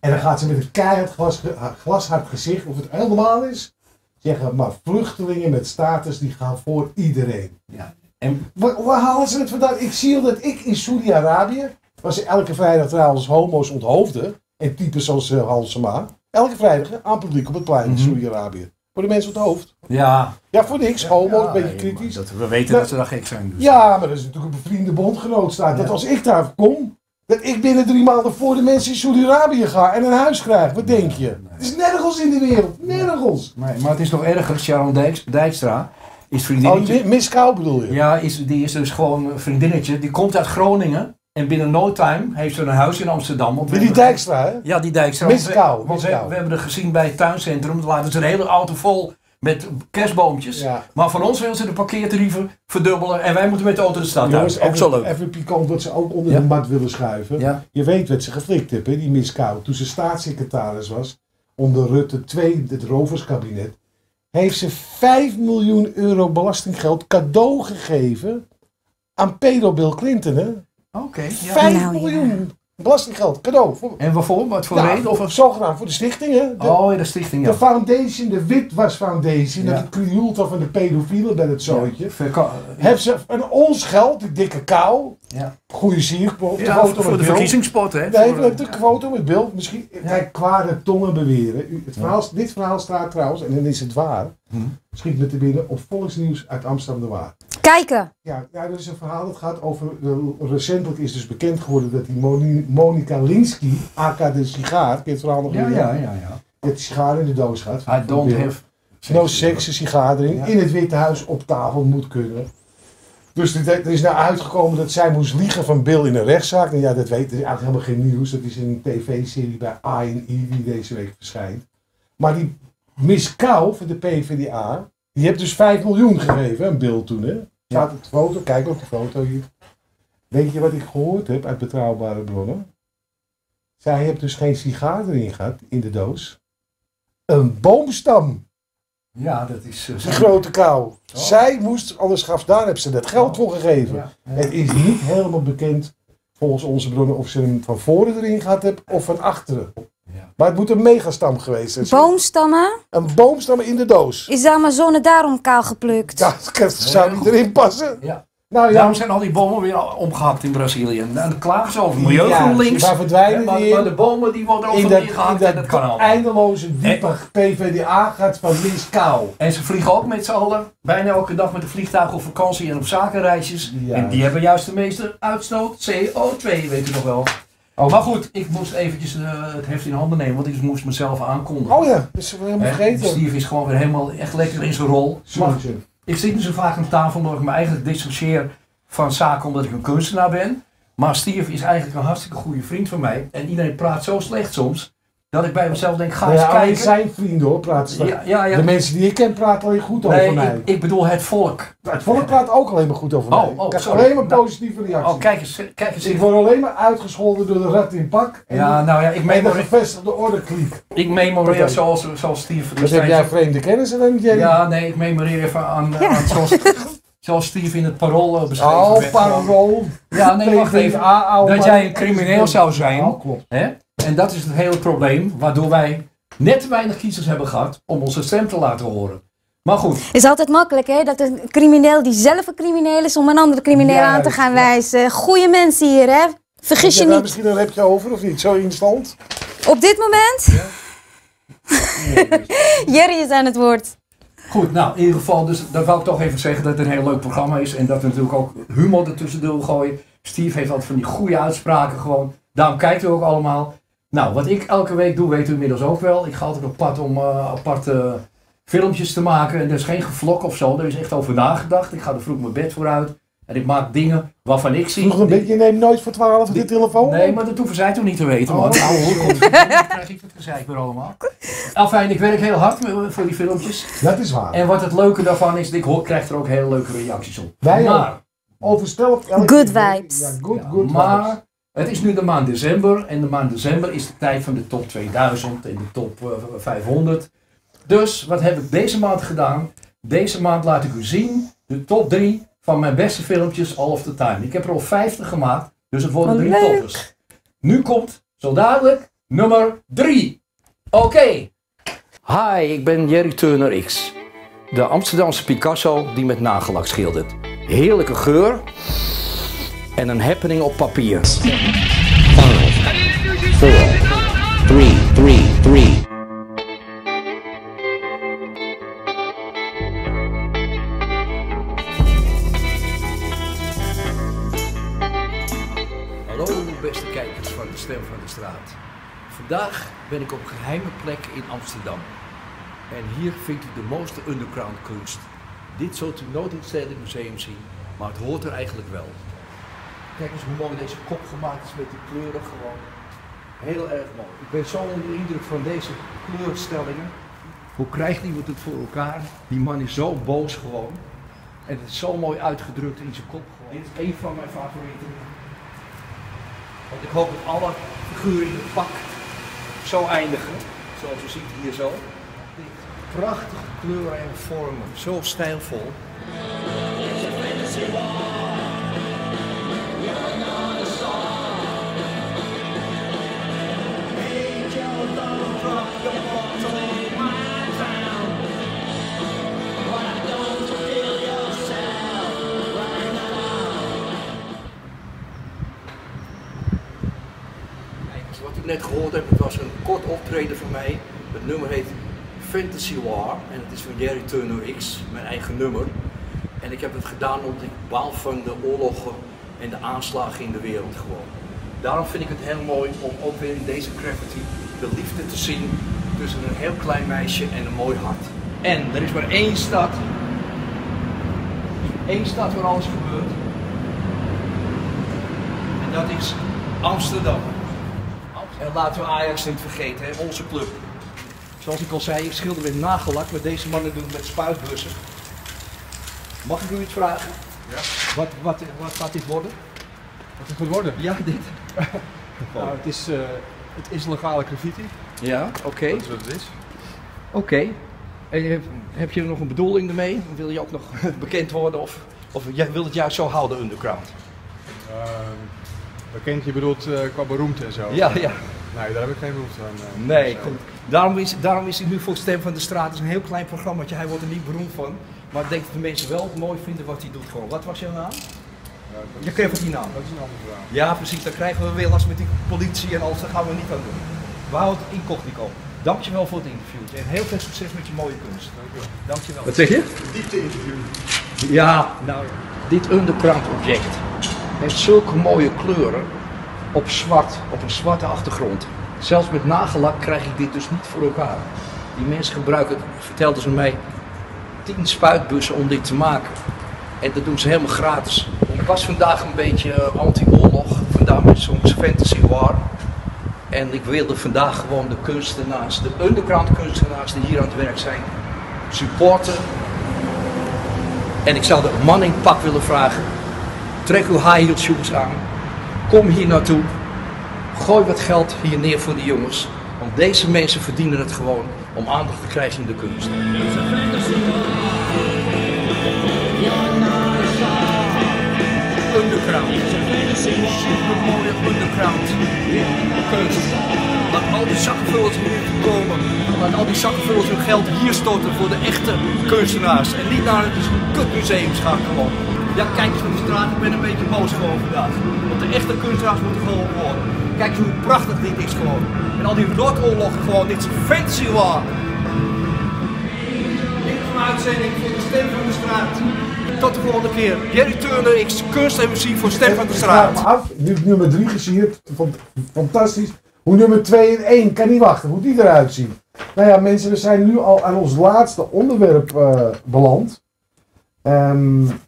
En dan gaat ze met een keihard glas, glashard gezicht, of het helemaal is, zeggen maar vluchtelingen met status die gaan voor iedereen. Ja. En waar, waar halen ze het vandaan? Ik zie al dat ik in Saudi-Arabië, waar ze elke vrijdag trouwens homo's onthoofden, en types zoals uh, Halsema. Elke vrijdag aan het publiek op het plein in mm-hmm. Saudi-Arabië. Voor de mensen op het hoofd. Ja. Ja, voor niks. Homo, ja, een beetje kritisch. Dat, we weten dat, dat ze daar gek zijn. Dus. Ja, maar dat is natuurlijk een bevriende bondgenoot staat. Ja. Dat als ik daar kom, dat ik binnen drie maanden voor de mensen in Saudi-Arabië ga en een huis krijg. Wat denk je? Nee. Het is nergens in de wereld. Nergens. Nee, maar het is nog erger. Sharon Dijks, Dijkstra is vriendinnetje. Oh, Miss Kouw bedoel je? Ja, is, die is dus gewoon een vriendinnetje. Die komt uit Groningen. En binnen no time heeft ze een huis in Amsterdam. Die, die Dijkstra, hè? Ja, die Dijkstra. Miss Kouw. We, we hebben er gezien bij het tuincentrum. Laten ze een hele auto vol met kerstboompjes. Ja. Maar van ons willen ze de parkeertarieven verdubbelen en wij moeten met de auto de stad uit. Ook even, zo leuk. Even pikant dat ze ook onder ja. de mat willen schuiven. Ja. Je weet wat ze geflikt hebben, die Miss Kouw. Toen ze staatssecretaris was, onder Rutte twee, het roverskabinet, heeft ze vijf miljoen euro belastinggeld cadeau gegeven aan pedo Bill Clinton. Hè? Okay, ja. vijf miljoen. Belastinggeld, cadeau. Voor... En waarvoor? Wat voor nou, reden? Of... Zogenaamd voor de stichting, hè? De, oh, de stichting, ja. De foundation, de Witwas Foundation, ja. dat het krioeltje van de pedofielen bij het zootje. Ja. Verka Hebben ze een ons geld, die dikke Kou, ja. goede sierpot, de ja, voor, voor de verkiezingspot, hè? Nee, voor, de quote ja. met beeld, misschien, ja. kijk, kwade tongen beweren. Het verhaal, ja. Dit verhaal staat trouwens, en dan is het waar, hm. schiet me te binnen, op Volksnieuws uit Amsterdam Noir. Kijken! Ja, ja, er is een verhaal dat gaat over, uh, recentelijk is dus bekend geworden dat die Moni, Monica Linsky, aka de sigaar, ik heb het verhaal nog ja, niet ja, ja, ja. dat de sigaar in de doos gaat. I don't have sex. No sex, een sigaar erin, ja. in het Witte Huis op tafel moet kunnen. Dus er is nou uitgekomen dat zij moest liegen van Bill in een rechtszaak. Nou ja, dat weet, dat is eigenlijk helemaal geen nieuws, dat is een tv-serie bij I N G die deze week verschijnt. Maar die Miss Kouw van de PvdA, die hebt dus vijf miljoen gegeven aan Bill toen, hè? Staat op de foto, kijk op de foto hier. Weet je wat ik gehoord heb uit betrouwbare bronnen? Zij heeft dus geen sigaar erin gehad, in de doos. Een boomstam. Ja, dat is... Uh, de grote Kou. Oh. Zij moest, anders gaf, daar hebben ze dat geld voor gegeven. Ja, ja. Het is niet helemaal bekend, volgens onze bronnen, of ze hem van voren erin gehad hebben of van achteren. Ja. Maar het moet een megastam geweest zijn. Boomstammen? Een boomstam in de doos. Is de Amazone daarom kaal geplukt? Ja, dat zou niet erin passen. Ja. Nou, ja. Daarom zijn al die bomen weer omgehakt in Brazilië. En daar klagen ze over milieu ja, GroenLinks. Waar verdwijnen ja, maar, die maar de bomen die worden overal gehakt en dat kan al. Eindeloze diepe PvdA gaat van Miss Kouw. En ze vliegen ook met z'n allen. Bijna elke dag met een vliegtuig op vakantie en op zakenreisjes. Ja. En die hebben juist de meeste uitstoot. C O twee, weet u nog wel. Oh. Maar goed, ik moest eventjes uh, het heft in handen nemen, want ik moest mezelf aankondigen. Oh ja, dat is helemaal vergeten. Steve is gewoon weer helemaal echt lekker in zijn rol. Maar, ik zit niet zo vaak aan tafel omdat ik me eigenlijk dissocieer van zaken omdat ik een kunstenaar ben. Maar Steve is eigenlijk een hartstikke goede vriend van mij. En iedereen praat zo slecht soms, dat ik bij mezelf denk, ga eens ja, kijken. Zijn vrienden hoor, praten slecht. Ja, ja, ja. De mensen die ik ken praten alleen goed nee, over mij. Ik, ik bedoel het volk. Het volk praat ook alleen maar goed over oh, mij. Oh, ik krijg sorry. alleen maar positieve reacties. Oh, kijk eens, kijk eens. Ik word alleen maar uitgescholden door de rat in pak. En ja, nou ja, ik memoreer... de gevestigde ordekliek. Ik memoreer zoals, zoals Steve... Dus heb jij vreemde kennissen dan, Jerry? Ja, nee, ik memoreer even aan, ja. aan zoals... Zoals Steve in het Parool beschreven oh, werd. Oh, Parool. Ja, nee, wacht even. Dat jij een crimineel zou zijn. Oh, klopt. Hè? En dat is het hele probleem, waardoor wij net te weinig kiezers hebben gehad om onze stem te laten horen. Maar goed. Het is altijd makkelijk, hè? Dat een crimineel die zelf een crimineel is om een andere crimineel ja, aan te gaan ja. wijzen. Goeie mensen hier, hè? Vergis je, je niet. Misschien een repje over of niet? Zo instant? Op dit moment? Ja. Jerry is aan het woord. Goed, nou in ieder geval, dus dat wil ik toch even zeggen dat het een heel leuk programma is. En dat we natuurlijk ook humor ertussen door gooien. Steve heeft altijd van die goede uitspraken gewoon. Daarom kijkt u ook allemaal. Nou, wat ik elke week doe, weet u inmiddels ook wel. Ik ga altijd op pad om uh, aparte filmpjes te maken. En er is geen gevlog of zo. Er is echt over nagedacht. Ik ga er vroeg mijn bed vooruit. En ik maak dingen waarvan ik zie. Nog een beetje, je neemt nooit voor twaalf dit telefoon? Nee, maar dat hoeven zij toen niet te weten, man. Oh. Nou, hoor, dan krijg ik het gezeik weer allemaal. Alfijn, ik werk heel hard voor die filmpjes. Dat is waar. En wat het leuke daarvan is, ik hoor, krijg er ook hele leuke reacties op. Wij maar, overstelpt elke Good vibes. Ja, good, ja, good maar, vibes. Het is nu de maand december en de maand december is de tijd van de top tweeduizend en de top uh, vijfhonderd. Dus wat heb ik deze maand gedaan? Deze maand laat ik u zien de top drie van mijn beste filmpjes all of the time. Ik heb er al vijftig gemaakt, dus het worden drie toppers. Nu komt zo dadelijk nummer drie. Oké. Okay. Hi, ik ben Jerry Turner X. De Amsterdamse Picasso die met nagellak schildert. Heerlijke geur. En een happening op papier. vijf, vier, drie, drie, drie. Hallo beste kijkers van de Stem van de Straat. Vandaag ben ik op een geheime plek in Amsterdam. En hier vindt u de mooiste underground kunst. Dit zult u nooit in het Stedelijk Museum zien, maar het hoort er eigenlijk wel. Kijk eens hoe mooi deze kop gemaakt is met die kleuren gewoon. Heel erg mooi. Ik ben zo onder de indruk van deze kleurstellingen. Hoe krijgt iemand het voor elkaar? Die man is zo boos gewoon. En het is zo mooi uitgedrukt in zijn kop. Dit is een van mijn favorieten. Want ik hoop dat alle figuren in het pak zo eindigen. Zoals je ziet hier zo. Prachtige kleuren en vormen. Zo stijlvol. Net gehoord heb, het was een kort optreden van mij. Het nummer heet Fantasy War en het is van Jerry Turner X, mijn eigen nummer. En ik heb het gedaan omdat ik baal van de oorlogen en de aanslagen in de wereld gewoon. Daarom vind ik het heel mooi om ook weer in deze graffiti de liefde te zien tussen een heel klein meisje en een mooi hart. En er is maar één stad, één stad waar alles gebeurt. En dat is Amsterdam. En laten we Ajax niet vergeten, hè? Onze club. Zoals ik al zei, ik schilder met nagelak, maar deze mannen doen het met spuitbussen. Mag ik u iets vragen? Ja. Wat, wat, wat gaat dit worden? Wat het gaat worden? Ja, dit. Nou, het, is, uh, het is legale graffiti. Ja, oké. Okay. Dat is wat het is. Oké. Okay. En heb, heb je er nog een bedoeling ermee? Wil je ook nog bekend worden of, of jij wil het juist zo houden, underground? Uh... Bekend, je bedoelt uh, qua beroemdte en zo? Ja, ja. Nee, daar heb ik geen behoefte aan. Uh, nee, goed. Daarom is, daarom is hij nu voor Stem van de Straat. Het is een heel klein programmaatje, hij wordt er niet beroemd van. Maar ik denk dat de mensen wel mooi vinden wat hij doet gewoon. Wat was jouw naam? Ja, je kreeg ook die naam. Dat is een andere vraag. Ja, precies. Dan krijgen we weer last met die politie en alles. Daar gaan we niet aan doen. We houden het incognito. Dankjewel voor het interview. En heel veel succes met je mooie kunst. Dankjewel. Dankjewel. Wat zeg je? Diepte interview. Ja, nou ja. Dit underground object heeft zulke mooie kleuren op zwart, op een zwarte achtergrond. Zelfs met nagellak krijg ik dit dus niet voor elkaar. Die mensen gebruiken, vertelden ze mij, tien spuitbussen om dit te maken. En dat doen ze helemaal gratis. Ik was vandaag een beetje anti-oorlog, vandaar mijn soms fantasy war. En ik wilde vandaag gewoon de kunstenaars, de underground kunstenaars die hier aan het werk zijn, supporten. En ik zou de man in pak willen vragen. Trek uw high heel shoes aan, kom hier naartoe, gooi wat geld hier neer voor die jongens, want deze mensen verdienen het gewoon om aandacht te krijgen in de kunst. Underground, supermooie underground kunst. Laat al die zakkenvullers hier komen, laat al die zakkenvullers hun geld hier storten voor de echte kunstenaars en niet naar het kutmuseum gaan gewoon. Ja, kijk eens naar de straat, ik ben een beetje boos gewoon vandaag. Want de echte kunstenaars moeten gewoon worden. Kijk eens hoe prachtig dit is gewoon. En al die rotoorlogen gewoon, dit is fancy war. Dit is een uitzending voor de Stem van de Straat. Tot de volgende keer. Jerry Turner X, kunst en muziek voor Stem van de Straat. Ik ga me af, nu heb nummer drie gezien, fantastisch. Hoe nummer twee en één, kan niet wachten, hoe die eruit zien. Nou ja mensen, we zijn nu al aan ons laatste onderwerp uh, beland. Um,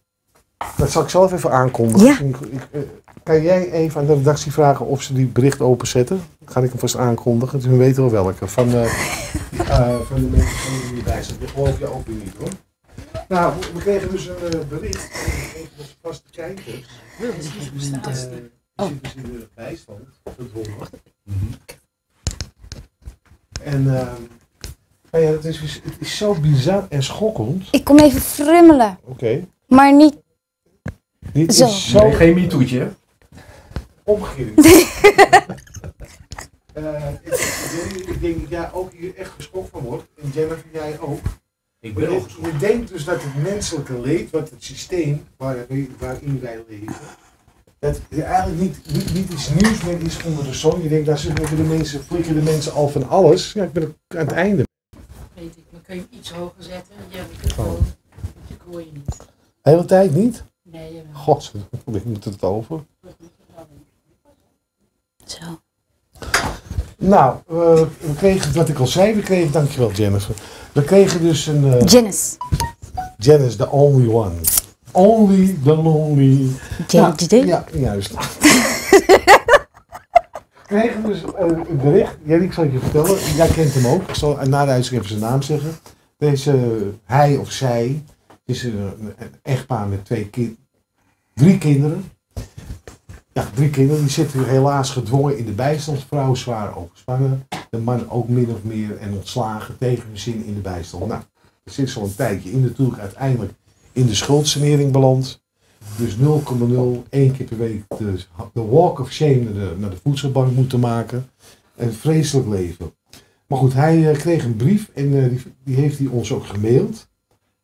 Dat zal ik zelf even aankondigen. Ja. Ik, ik, kan jij even aan de redactie vragen of ze die bericht openzetten? Dan ga ik hem vast aankondigen. Dus we weten wel welke. Van de, uh, van de mensen die hierbij zijn. Dat geloof je ook niet hoor. Nou, we kregen dus een uh, bericht. Even als vast kijken. Ja, dat is misschien de bijstand. Dat honger. En uh, nou ja, het, is, het is zo bizar en schokkend. Ik kom even frummelen. Oké. Okay. Maar niet. Dit zo. Is zo... Nee, geen MeToo'tje. Omgekeerd. uh, ik, ik denk dat jij ook hier echt geschokt van wordt. En Jennifer, jij ook. Ik ben ook geschokt. Je denkt dus dat het menselijke leed, wat het systeem waar, waarin wij leven, dat er eigenlijk niet, niet, niet iets nieuws meer is onder de zon. Je denkt, daar zitten de mensen, flikken de mensen al van alles. Ja, ik ben aan het einde. Weet ik, dan kun je hem iets hoger zetten. Ja, dat kun je gewoon. Ik hoor je niet. De hele tijd niet? Nee, God, ik moet het over. Zo. Nou, uh, we kregen, wat ik al zei, we kregen, dankjewel Janice. We kregen dus een... Uh, Janice. Janice, the only one. Only the lonely. Janice. Ja, ja, juist. kregen dus een bericht. Jerry, ik zal het je vertellen. Jij kent hem ook. Ik zal na de uitzending even zijn naam zeggen. Deze, hij of zij, is een echtpaar met twee kind, drie kinderen. Ja, drie kinderen. Die zitten helaas gedwongen in de bijstand. Vrouw zwaar overspannen. De man ook min of meer en ontslagen tegen hun zin in de bijstand. Nou, er zit zo'n tijdje in natuurlijk uiteindelijk in de schuldsanering beland. Dus nul komma nul, één keer per week de, de walk of shame naar de, naar de voedselbank moeten maken. Een vreselijk leven. Maar goed, hij uh, kreeg een brief en uh, die, die heeft hij ons ook gemaild.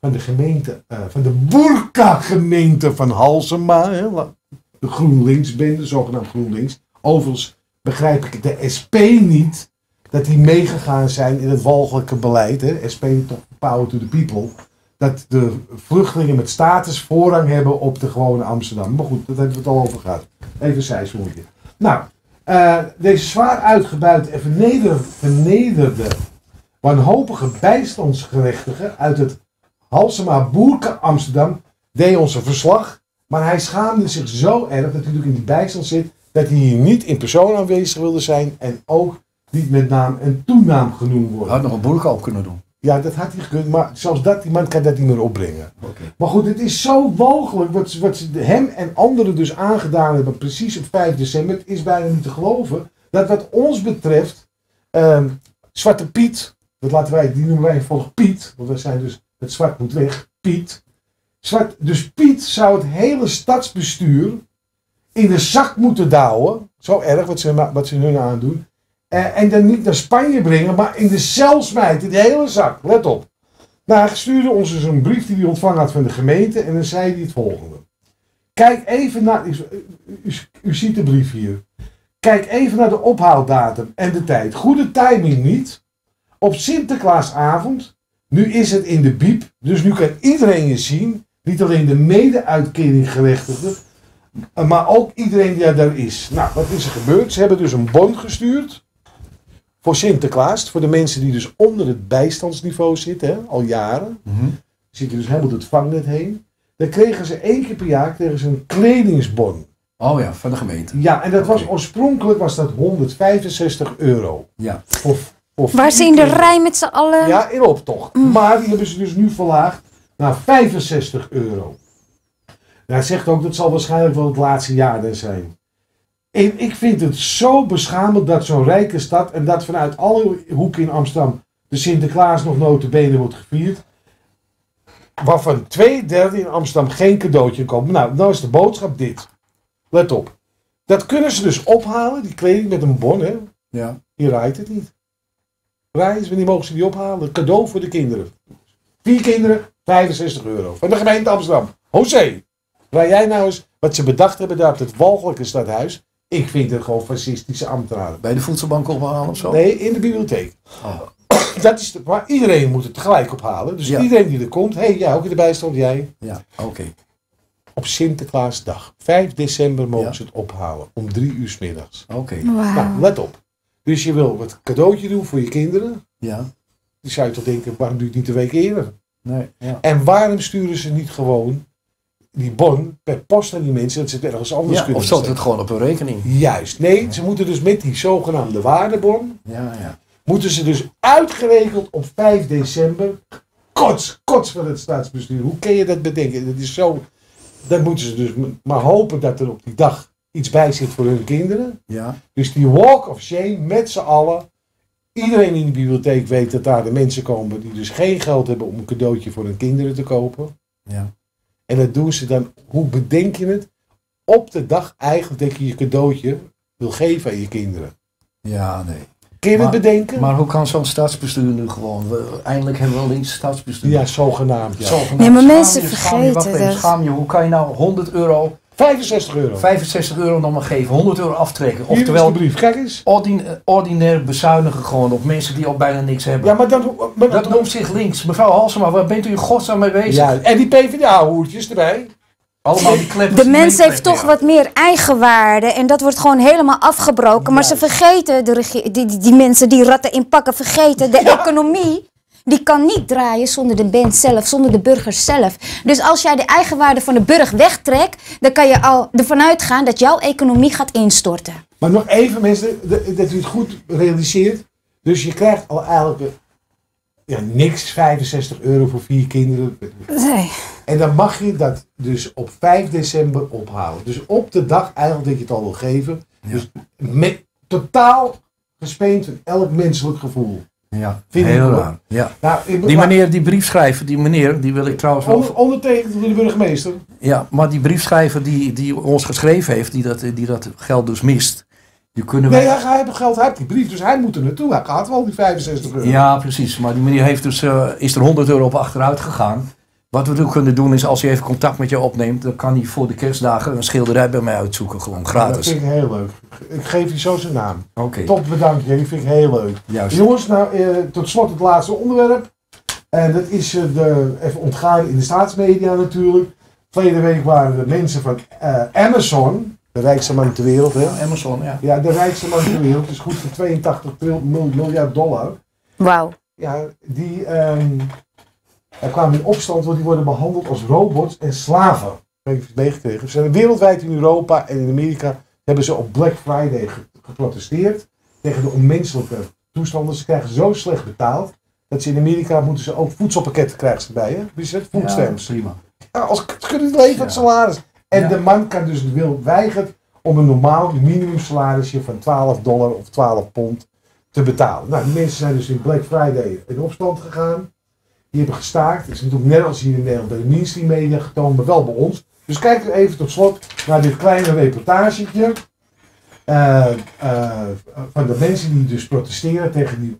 Van de gemeente, uh, van de Boerka-gemeente van Halsema. Hè? De GroenLinks-bende, zogenaamd GroenLinks. Overigens begrijp ik de S P niet dat die meegegaan zijn in het walgelijke beleid. Hè? S P toch power to the people. Dat de vluchtelingen met status voorrang hebben op de gewone Amsterdam. Maar goed, dat hebben we het al over gehad. Even een zijspoortje. Nou, uh, deze zwaar uitgebuit en vernederde, vernederde wanhopige bijstandsgerechtige uit het Halsema Boerke Amsterdam deed ons een verslag. Maar hij schaamde zich zo erg dat hij natuurlijk in die bijstand zit, dat hij hier niet in persoon aanwezig wilde zijn en ook niet met naam en toenaam genoemd worden. Had nog een boerka op kunnen doen. Ja, dat had hij gekund, maar zelfs dat, die man kan dat niet meer opbrengen. Okay. Maar goed, het is zo walgelijk wat, wat ze hem en anderen dus aangedaan hebben, precies op vijf december, het is bijna niet te geloven, dat wat ons betreft, eh, Zwarte Piet, dat laten wij, die noemen wij volgens Piet, want wij zijn dus, het zwart moet weg, Piet. Zwart, dus Piet zou het hele stadsbestuur in de zak moeten douwen, zo erg wat ze, wat ze hun aandoen. Uh, en dan niet naar Spanje brengen, maar in de cel smijten, die hele zak, let op. Nou, hij stuurde ons dus een brief die hij ontvangen had van de gemeente en dan zei hij het volgende. Kijk even naar, u, u, u ziet de brief hier. Kijk even naar de ophaaldatum en de tijd. Goede timing niet. Op Sinterklaasavond, nu is het in de biep, dus nu kan iedereen je zien. Niet alleen de mede-uitkeringgerechtigden, maar ook iedereen die daar is. Nou, wat is er gebeurd? Ze hebben dus een bon gestuurd. Voor Sinterklaas, voor de mensen die dus onder het bijstandsniveau zitten, hè, al jaren, mm-hmm. zitten dus helemaal door het vangnet heen. Dan kregen ze één keer per jaar kregen ze een kledingsbon. Oh ja, van de gemeente. Ja, en dat okay. was oorspronkelijk was dat honderdvijfenzestig euro. Ja. Of, of waar ze in de rij met z'n allen? Ja, in optocht. Mm. Maar die hebben ze dus nu verlaagd naar vijfenzestig euro. Nou, hij zegt ook dat zal waarschijnlijk wel het laatste jaar er zijn. En ik vind het zo beschamend dat zo'n rijke stad en dat vanuit alle hoeken in Amsterdam de Sinterklaas nog notabene wordt gevierd. Waarvan twee derde in Amsterdam geen cadeautje komen. Nou, nou is de boodschap dit. Let op. Dat kunnen ze dus ophalen, die kleding met een bon, hè. Ja. Hier rijdt het niet. Rijden, wanneer mogen ze die ophalen? Cadeau voor de kinderen. Vier kinderen, vijfenzestig euro. Van de gemeente Amsterdam. José, rij jij nou eens wat ze bedacht hebben daar op het walgelijke stadhuis. Ik vind het gewoon fascistische ambtenaren. Bij de voedselbank ophalen of zo? Nee, in de bibliotheek. Oh. Dat is de, maar iedereen moet het tegelijk ophalen. Dus ja. Iedereen die er komt. Hé, hey, jij ook in de bijstand, jij. Ja, oké. Okay. Op Sinterklaasdag, vijf december, mogen ja. ze het ophalen. Om drie uur 's middags. Oké. Okay. Wow. Nou, let op. Dus je wil wat cadeautje doen voor je kinderen. Ja. Die zou je toch denken, waarom doe je het niet een week eerder? Nee. Ja. En waarom sturen ze niet gewoon die bon per post aan die mensen, dat ze het ergens anders ja, kunnen. Of stond het gewoon op hun rekening? Juist. Nee, ja. Ze moeten dus met die zogenaamde waardebon, ja, ja. moeten ze dus uitgerekend op vijf december, kots, kots van het staatsbestuur. Hoe kun je dat bedenken? Dat is zo, dan moeten ze dus maar hopen dat er op die dag iets bij zit voor hun kinderen. Ja. Dus die walk of shame met z'n allen. Iedereen in de bibliotheek weet dat daar de mensen komen die dus geen geld hebben om een cadeautje voor hun kinderen te kopen. Ja. En dat doen ze dan, hoe bedenk je het? Op de dag eigenlijk dat je je cadeautje wil geven aan je kinderen. Ja, nee. Kun je het bedenken? Maar hoe kan zo'n staatsbestuur nu gewoon? We, eindelijk hebben we al eens staatsbestuur. Ja, zogenaamd. Ja. zogenaamd. Nee, maar schaam mensen je, vergeten je, wacht, dat. Schaam je, hoe kan je nou honderd euro... vijfenzestig euro. vijfenzestig euro nog maar geven, honderd euro aftrekken. Oftewel, brief, kijk eens. Ordin, ordinair bezuinigen gewoon op mensen die al bijna niks hebben. Ja, maar dan, maar, dat noemt zich links. Mevrouw Halsema, waar bent u in godsnaam mee bezig? Ja, en die PvdA-hoertjes erbij. Allemaal die kleppers. De mens heeft toch wat meer eigenwaarde en dat wordt gewoon helemaal afgebroken. Maar juist. Ze vergeten, de die, die, die mensen die ratten inpakken, vergeten de ja. economie. Die kan niet draaien zonder de band zelf, zonder de burgers zelf. Dus als jij de eigenwaarde van de burg wegtrekt, dan kan je al ervan uitgaan dat jouw economie gaat instorten. Maar nog even mensen, dat u het goed realiseert. Dus je krijgt al eigenlijk ja, niks, vijfenzestig euro voor vier kinderen. Nee. En dan mag je dat dus op vijf december ophalen. Dus op de dag eigenlijk dat je het al wil geven. Ja. Dus met, totaal gespeend van elk menselijk gevoel. Ja, vind heel raar. Ja. Nou, die meneer, die briefschrijver, die meneer, die wil ik trouwens... Onder, ondertekend door de burgemeester. Ja, maar die briefschrijver die, die ons geschreven heeft, die dat, die dat geld dus mist. Die kunnen nee, wij... hij, hij heeft geld, hij heeft die brief, dus hij moet er naartoe. Hij gaat wel die vijfenzestig euro. Ja, precies. Maar die meneer heeft dus, uh, is er honderd euro op achteruit gegaan. Wat we ook kunnen doen is, als hij even contact met je opneemt, dan kan hij voor de kerstdagen een schilderij bij mij uitzoeken. Gewoon gratis. Dat vind ik heel leuk. Ik geef je zo zijn naam. Oké. Okay. Top, bedankt jullie. Vind ik heel leuk. Juist. Jongens, nou, eh, tot slot het laatste onderwerp. En dat is eh, de, even ontgaan in de staatsmedia natuurlijk. Verleden week waren de mensen van eh, Amazon, de rijkste man ter wereld. Hè? Amazon, ja. Ja, de rijkste man ter wereld. Dus goed voor tweeëntachtig miljard dollar. Wauw. Ja, die... Eh, Er kwamen in opstand, want die worden behandeld als robots en slaven. Dat heb ik meegekregen. Ze zijn wereldwijd in Europa en in Amerika hebben ze op Black Friday geprotesteerd tegen de onmenselijke toestanden. Ze krijgen zo slecht betaald dat ze in Amerika moeten ze ook voedselpakketten krijgen bij je. Dus het voedselstamps. Ja, prima. Ja, als kunnen het leven het salaris. En ja. De man kan dus wil weigeren om een normaal minimumsalarisje van twaalf dollar of twaalf pond te betalen. Nou, die mensen zijn dus in Black Friday in opstand gegaan. Die hebben gestaakt. Het is natuurlijk nergens hier in Nederland bij de mainstream media getoond, maar wel bij ons. Dus kijk er even tot slot naar dit kleine reportagetje. Uh, uh, van de mensen die dus protesteren tegen die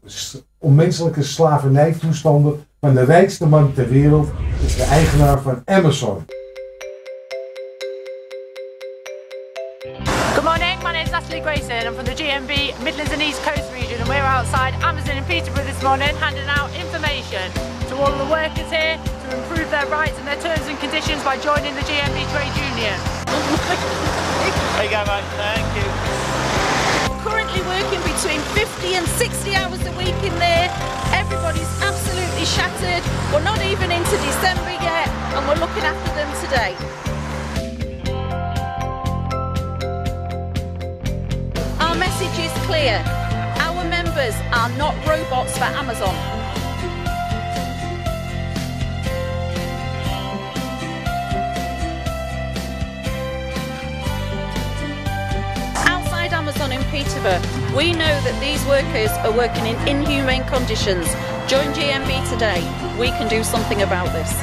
onmenselijke slavernijtoestanden van de rijkste man ter wereld. Dat is de eigenaar van Amazon. Good morning, my name is Natalie Grayson. I'm from the G M B Midlands and East Coast region and we're outside Amazon in Peterborough this morning handing out information to all the workers here to improve their rights and their terms and conditions by joining the G M B trade union. There you go, mate. Thank you. Currently working between fifty and sixty hours a week in there. Everybody's absolutely shattered. We're not even into December yet and we're looking after them today. Our message is clear. Our members are not robots for Amazon. In Peterborough, we know that these workers are working in inhumane conditions. Join G M B today. We can do something about this.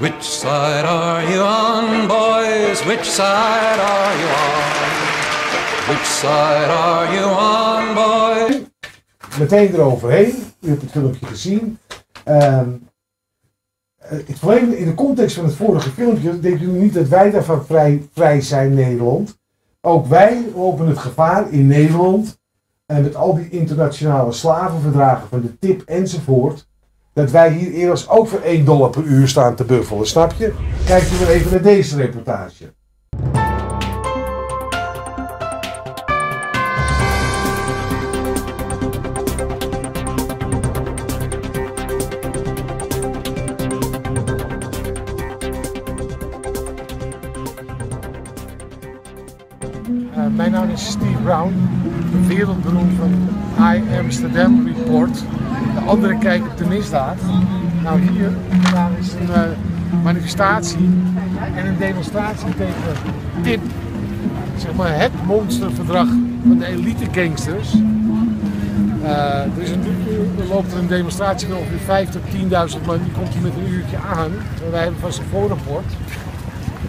Which side are you on, boys? Which side are you on? Which side are you on, boys? Meteen eroverheen. U hebt het filmpje gezien. Um, het probleem in de context van het vorige filmpje, denkt u niet dat wij daarvan vrij, vrij zijn, Nederland. Ook wij lopen het gevaar in Nederland. En met al die internationale slavenverdragen van de T I P enzovoort. Dat wij hier eerst ook voor één dollar per uur staan te buffelen, snap je? Kijk je maar even naar deze reportage. Uh, mijn naam is Steve Brown, wereldberoemd van I Amsterdam Report. De anderen kijken op de misdaad. Nou, hier vandaag is een uh, manifestatie en een demonstratie tegen T I P. Zeg maar het monsterverdrag van de elite gangsters. Uh, er, is een, er loopt er een demonstratie van ongeveer vijf tot tienduizend man. Die komt hier met een uurtje aan. En wij hebben vast een voorrapport.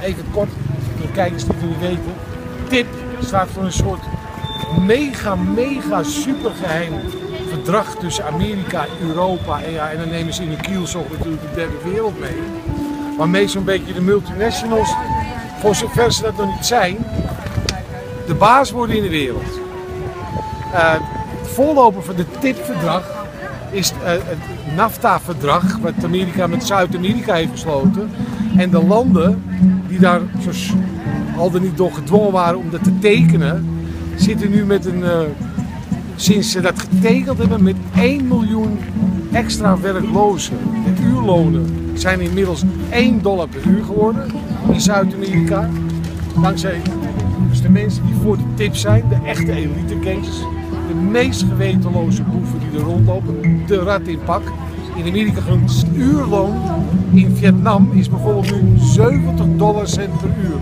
Even kort, voor de kijkers die het niet weten. T I P staat voor een soort mega, mega supergeheim verdrag tussen Amerika, Europa en, ja, en dan nemen ze in de kielzog natuurlijk de derde wereld mee. Waarmee zo'n beetje de multinationals, voor zover ze dat nog niet zijn, de baas worden in de wereld. Uh, voorloper van de T I P-verdrag is uh, het NAFTA-verdrag wat Amerika met Zuid-Amerika heeft gesloten. En de landen die daar zo al dan niet door gedwongen waren om dat te tekenen, zitten nu met een, uh, sinds ze dat getekend hebben, met één miljoen extra werklozen. De uurlonen zijn inmiddels één dollar per uur geworden in Zuid-Amerika. Dankzij dus de mensen die voor de tip zijn, de echte elite gangs, de meest gewetenloze boeven die er rondlopen, de rat in pak. In Amerika een uurloon in Vietnam is bijvoorbeeld nu zeventig dollarcent per uur.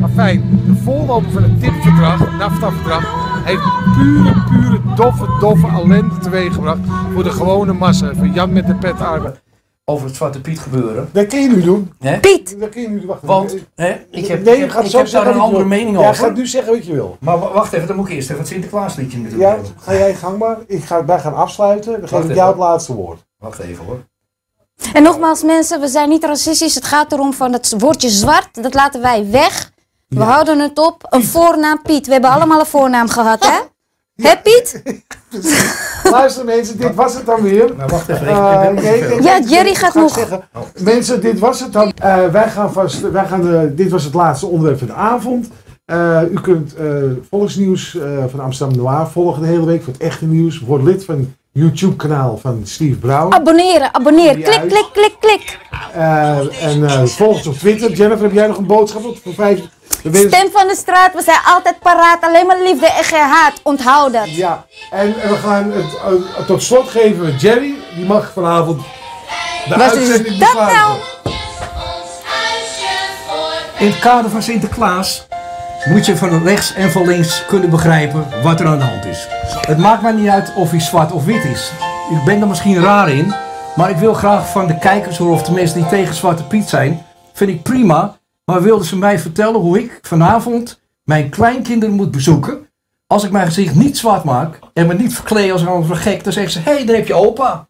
Maar fijn, de voorloper van het tipverdrag, het NAFTA-verdrag, heeft pure, pure, doffe, doffe ellende teweeggebracht voor de gewone massa, van Jan met de pet arbeid. Over het Zwarte Piet gebeuren. Dat kun je nu doen. He? Piet! Dat kun je nu doen. Wacht, want he? ik heb, nee, ik heb, ik heb daar een andere mening over. Jij gaat nu zeggen wat je wil. Maar wacht even, dan moet ik eerst even het Sinterklaasliedje natuurlijk ja, hebben. Ga jij gang maar. Ik ga, wij gaan afsluiten. Dan geef ik jou het laatste woord. Wacht even hoor. En nogmaals mensen, we zijn niet racistisch. Het gaat erom van het woordje zwart, dat laten wij weg. We ja. houden het op. Een voornaam Piet. We hebben allemaal een voornaam gehad, hè? Ja. Hè, Piet? Luister mensen, dit was het dan weer. Nou, wacht even. Uh, nee, nee, ja, Jerry gaat nog. Zeggen, mensen, dit was het dan. Uh, wij gaan vast, wij gaan de, dit was het laatste onderwerp van de avond. Uh, u kunt uh, Volksnieuws uh, van Amsterdam Noir volgen de hele week. Voor het echte nieuws. Word lid van YouTube kanaal van Steve Brown. Abonneren, abonneer. Klik, uit. klik, klik, klik. Uh, en uh, volg ons op Twitter. Jennifer, heb jij nog een boodschap op voor vijf... Stem van de Straat, we zijn altijd paraat, alleen maar liefde en geen haat, onthoud dat. Ja, en, en we gaan het, het tot slot geven met Jerry, die mag vanavond de Wat uitzending besluiten. Nou? In het kader van Sinterklaas moet je van rechts en van links kunnen begrijpen wat er aan de hand is. Het maakt mij niet uit of hij zwart of wit is. Ik ben er misschien raar in, maar ik wil graag van de kijkers horen, of de mensen die tegen Zwarte Piet zijn, vind ik prima. Maar wilden ze mij vertellen hoe ik vanavond mijn kleinkinderen moet bezoeken. Als ik mijn gezicht niet zwart maak en me niet verkleed als een gek, dan zeggen ze, hé, hey, daar heb je opa.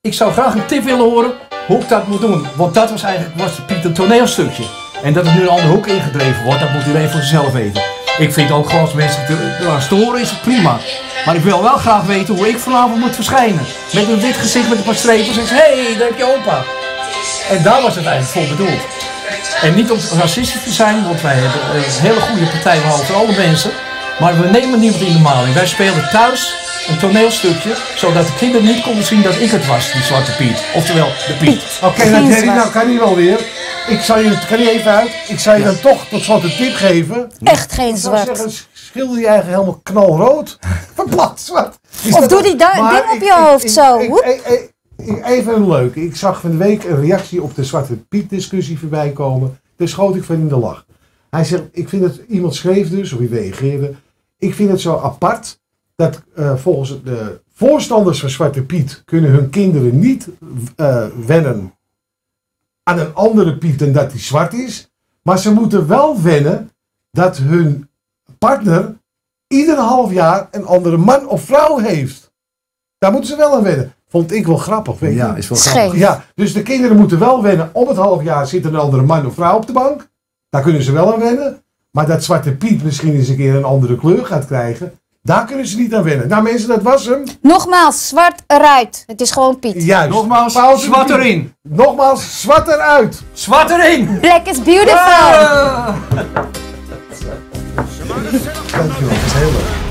Ik zou graag een tip willen horen hoe ik dat moet doen. Want dat was eigenlijk was Piet een toneelstukje. En dat het nu een andere hoek ingedreven wordt, dat moet iedereen voor zichzelf weten. Ik vind ook gewoon als mensen eraan storen is het prima. Maar ik wil wel graag weten hoe ik vanavond moet verschijnen. Met een wit gezicht met een paar strepen en zeggen ze, hé, hey, daar heb je opa. En daar was het eigenlijk voor bedoeld. En niet om racistisch te zijn, want wij hebben een hele goede partij voor alle mensen. Maar we nemen niemand in de maling. Wij spelen thuis een toneelstukje, zodat de kinderen niet konden zien dat ik het was, die Zwarte Piet. Oftewel, de Piet. Oké, okay, nou Jerry, nou kan hier wel weer. Ik zal je, kan je even uit, ik zal je ja. dan toch tot slot een tip geven. Echt geen zwart. Ik zou zeggen, schilder je eigen helemaal knalrood. Verplaat zwart. Is of doe die ding op je hoofd ik, zo. Ik, ik, ik, ik, Even een leuke. Ik zag van de week een reactie op de Zwarte Piet discussie voorbij komen. Daar schoot ik van in de lach. Hij zegt, ik vind het, iemand schreef dus, of wie reageerde. Ik vind het zo apart dat uh, volgens de voorstanders van Zwarte Piet kunnen hun kinderen niet uh, wennen aan een andere Piet dan dat die zwart is. Maar ze moeten wel wennen dat hun partner ieder half jaar een andere man of vrouw heeft. Daar moeten ze wel aan wennen. Vond ik wel grappig, weet je. Ja, is wel grappig. Ja, dus de kinderen moeten wel wennen. Om het half jaar zit een andere man of vrouw op de bank. Daar kunnen ze wel aan wennen. Maar dat Zwarte Piet misschien eens een keer een andere kleur gaat krijgen. Daar kunnen ze niet aan wennen. Nou mensen, dat was hem. Nogmaals, zwart eruit. Het is gewoon Piet. Juist. Nogmaals, Pauze zwart Piet. erin. Nogmaals, zwart eruit. Zwart erin. Black is beautiful. Ah. Dankjewel, dat is heel leuk.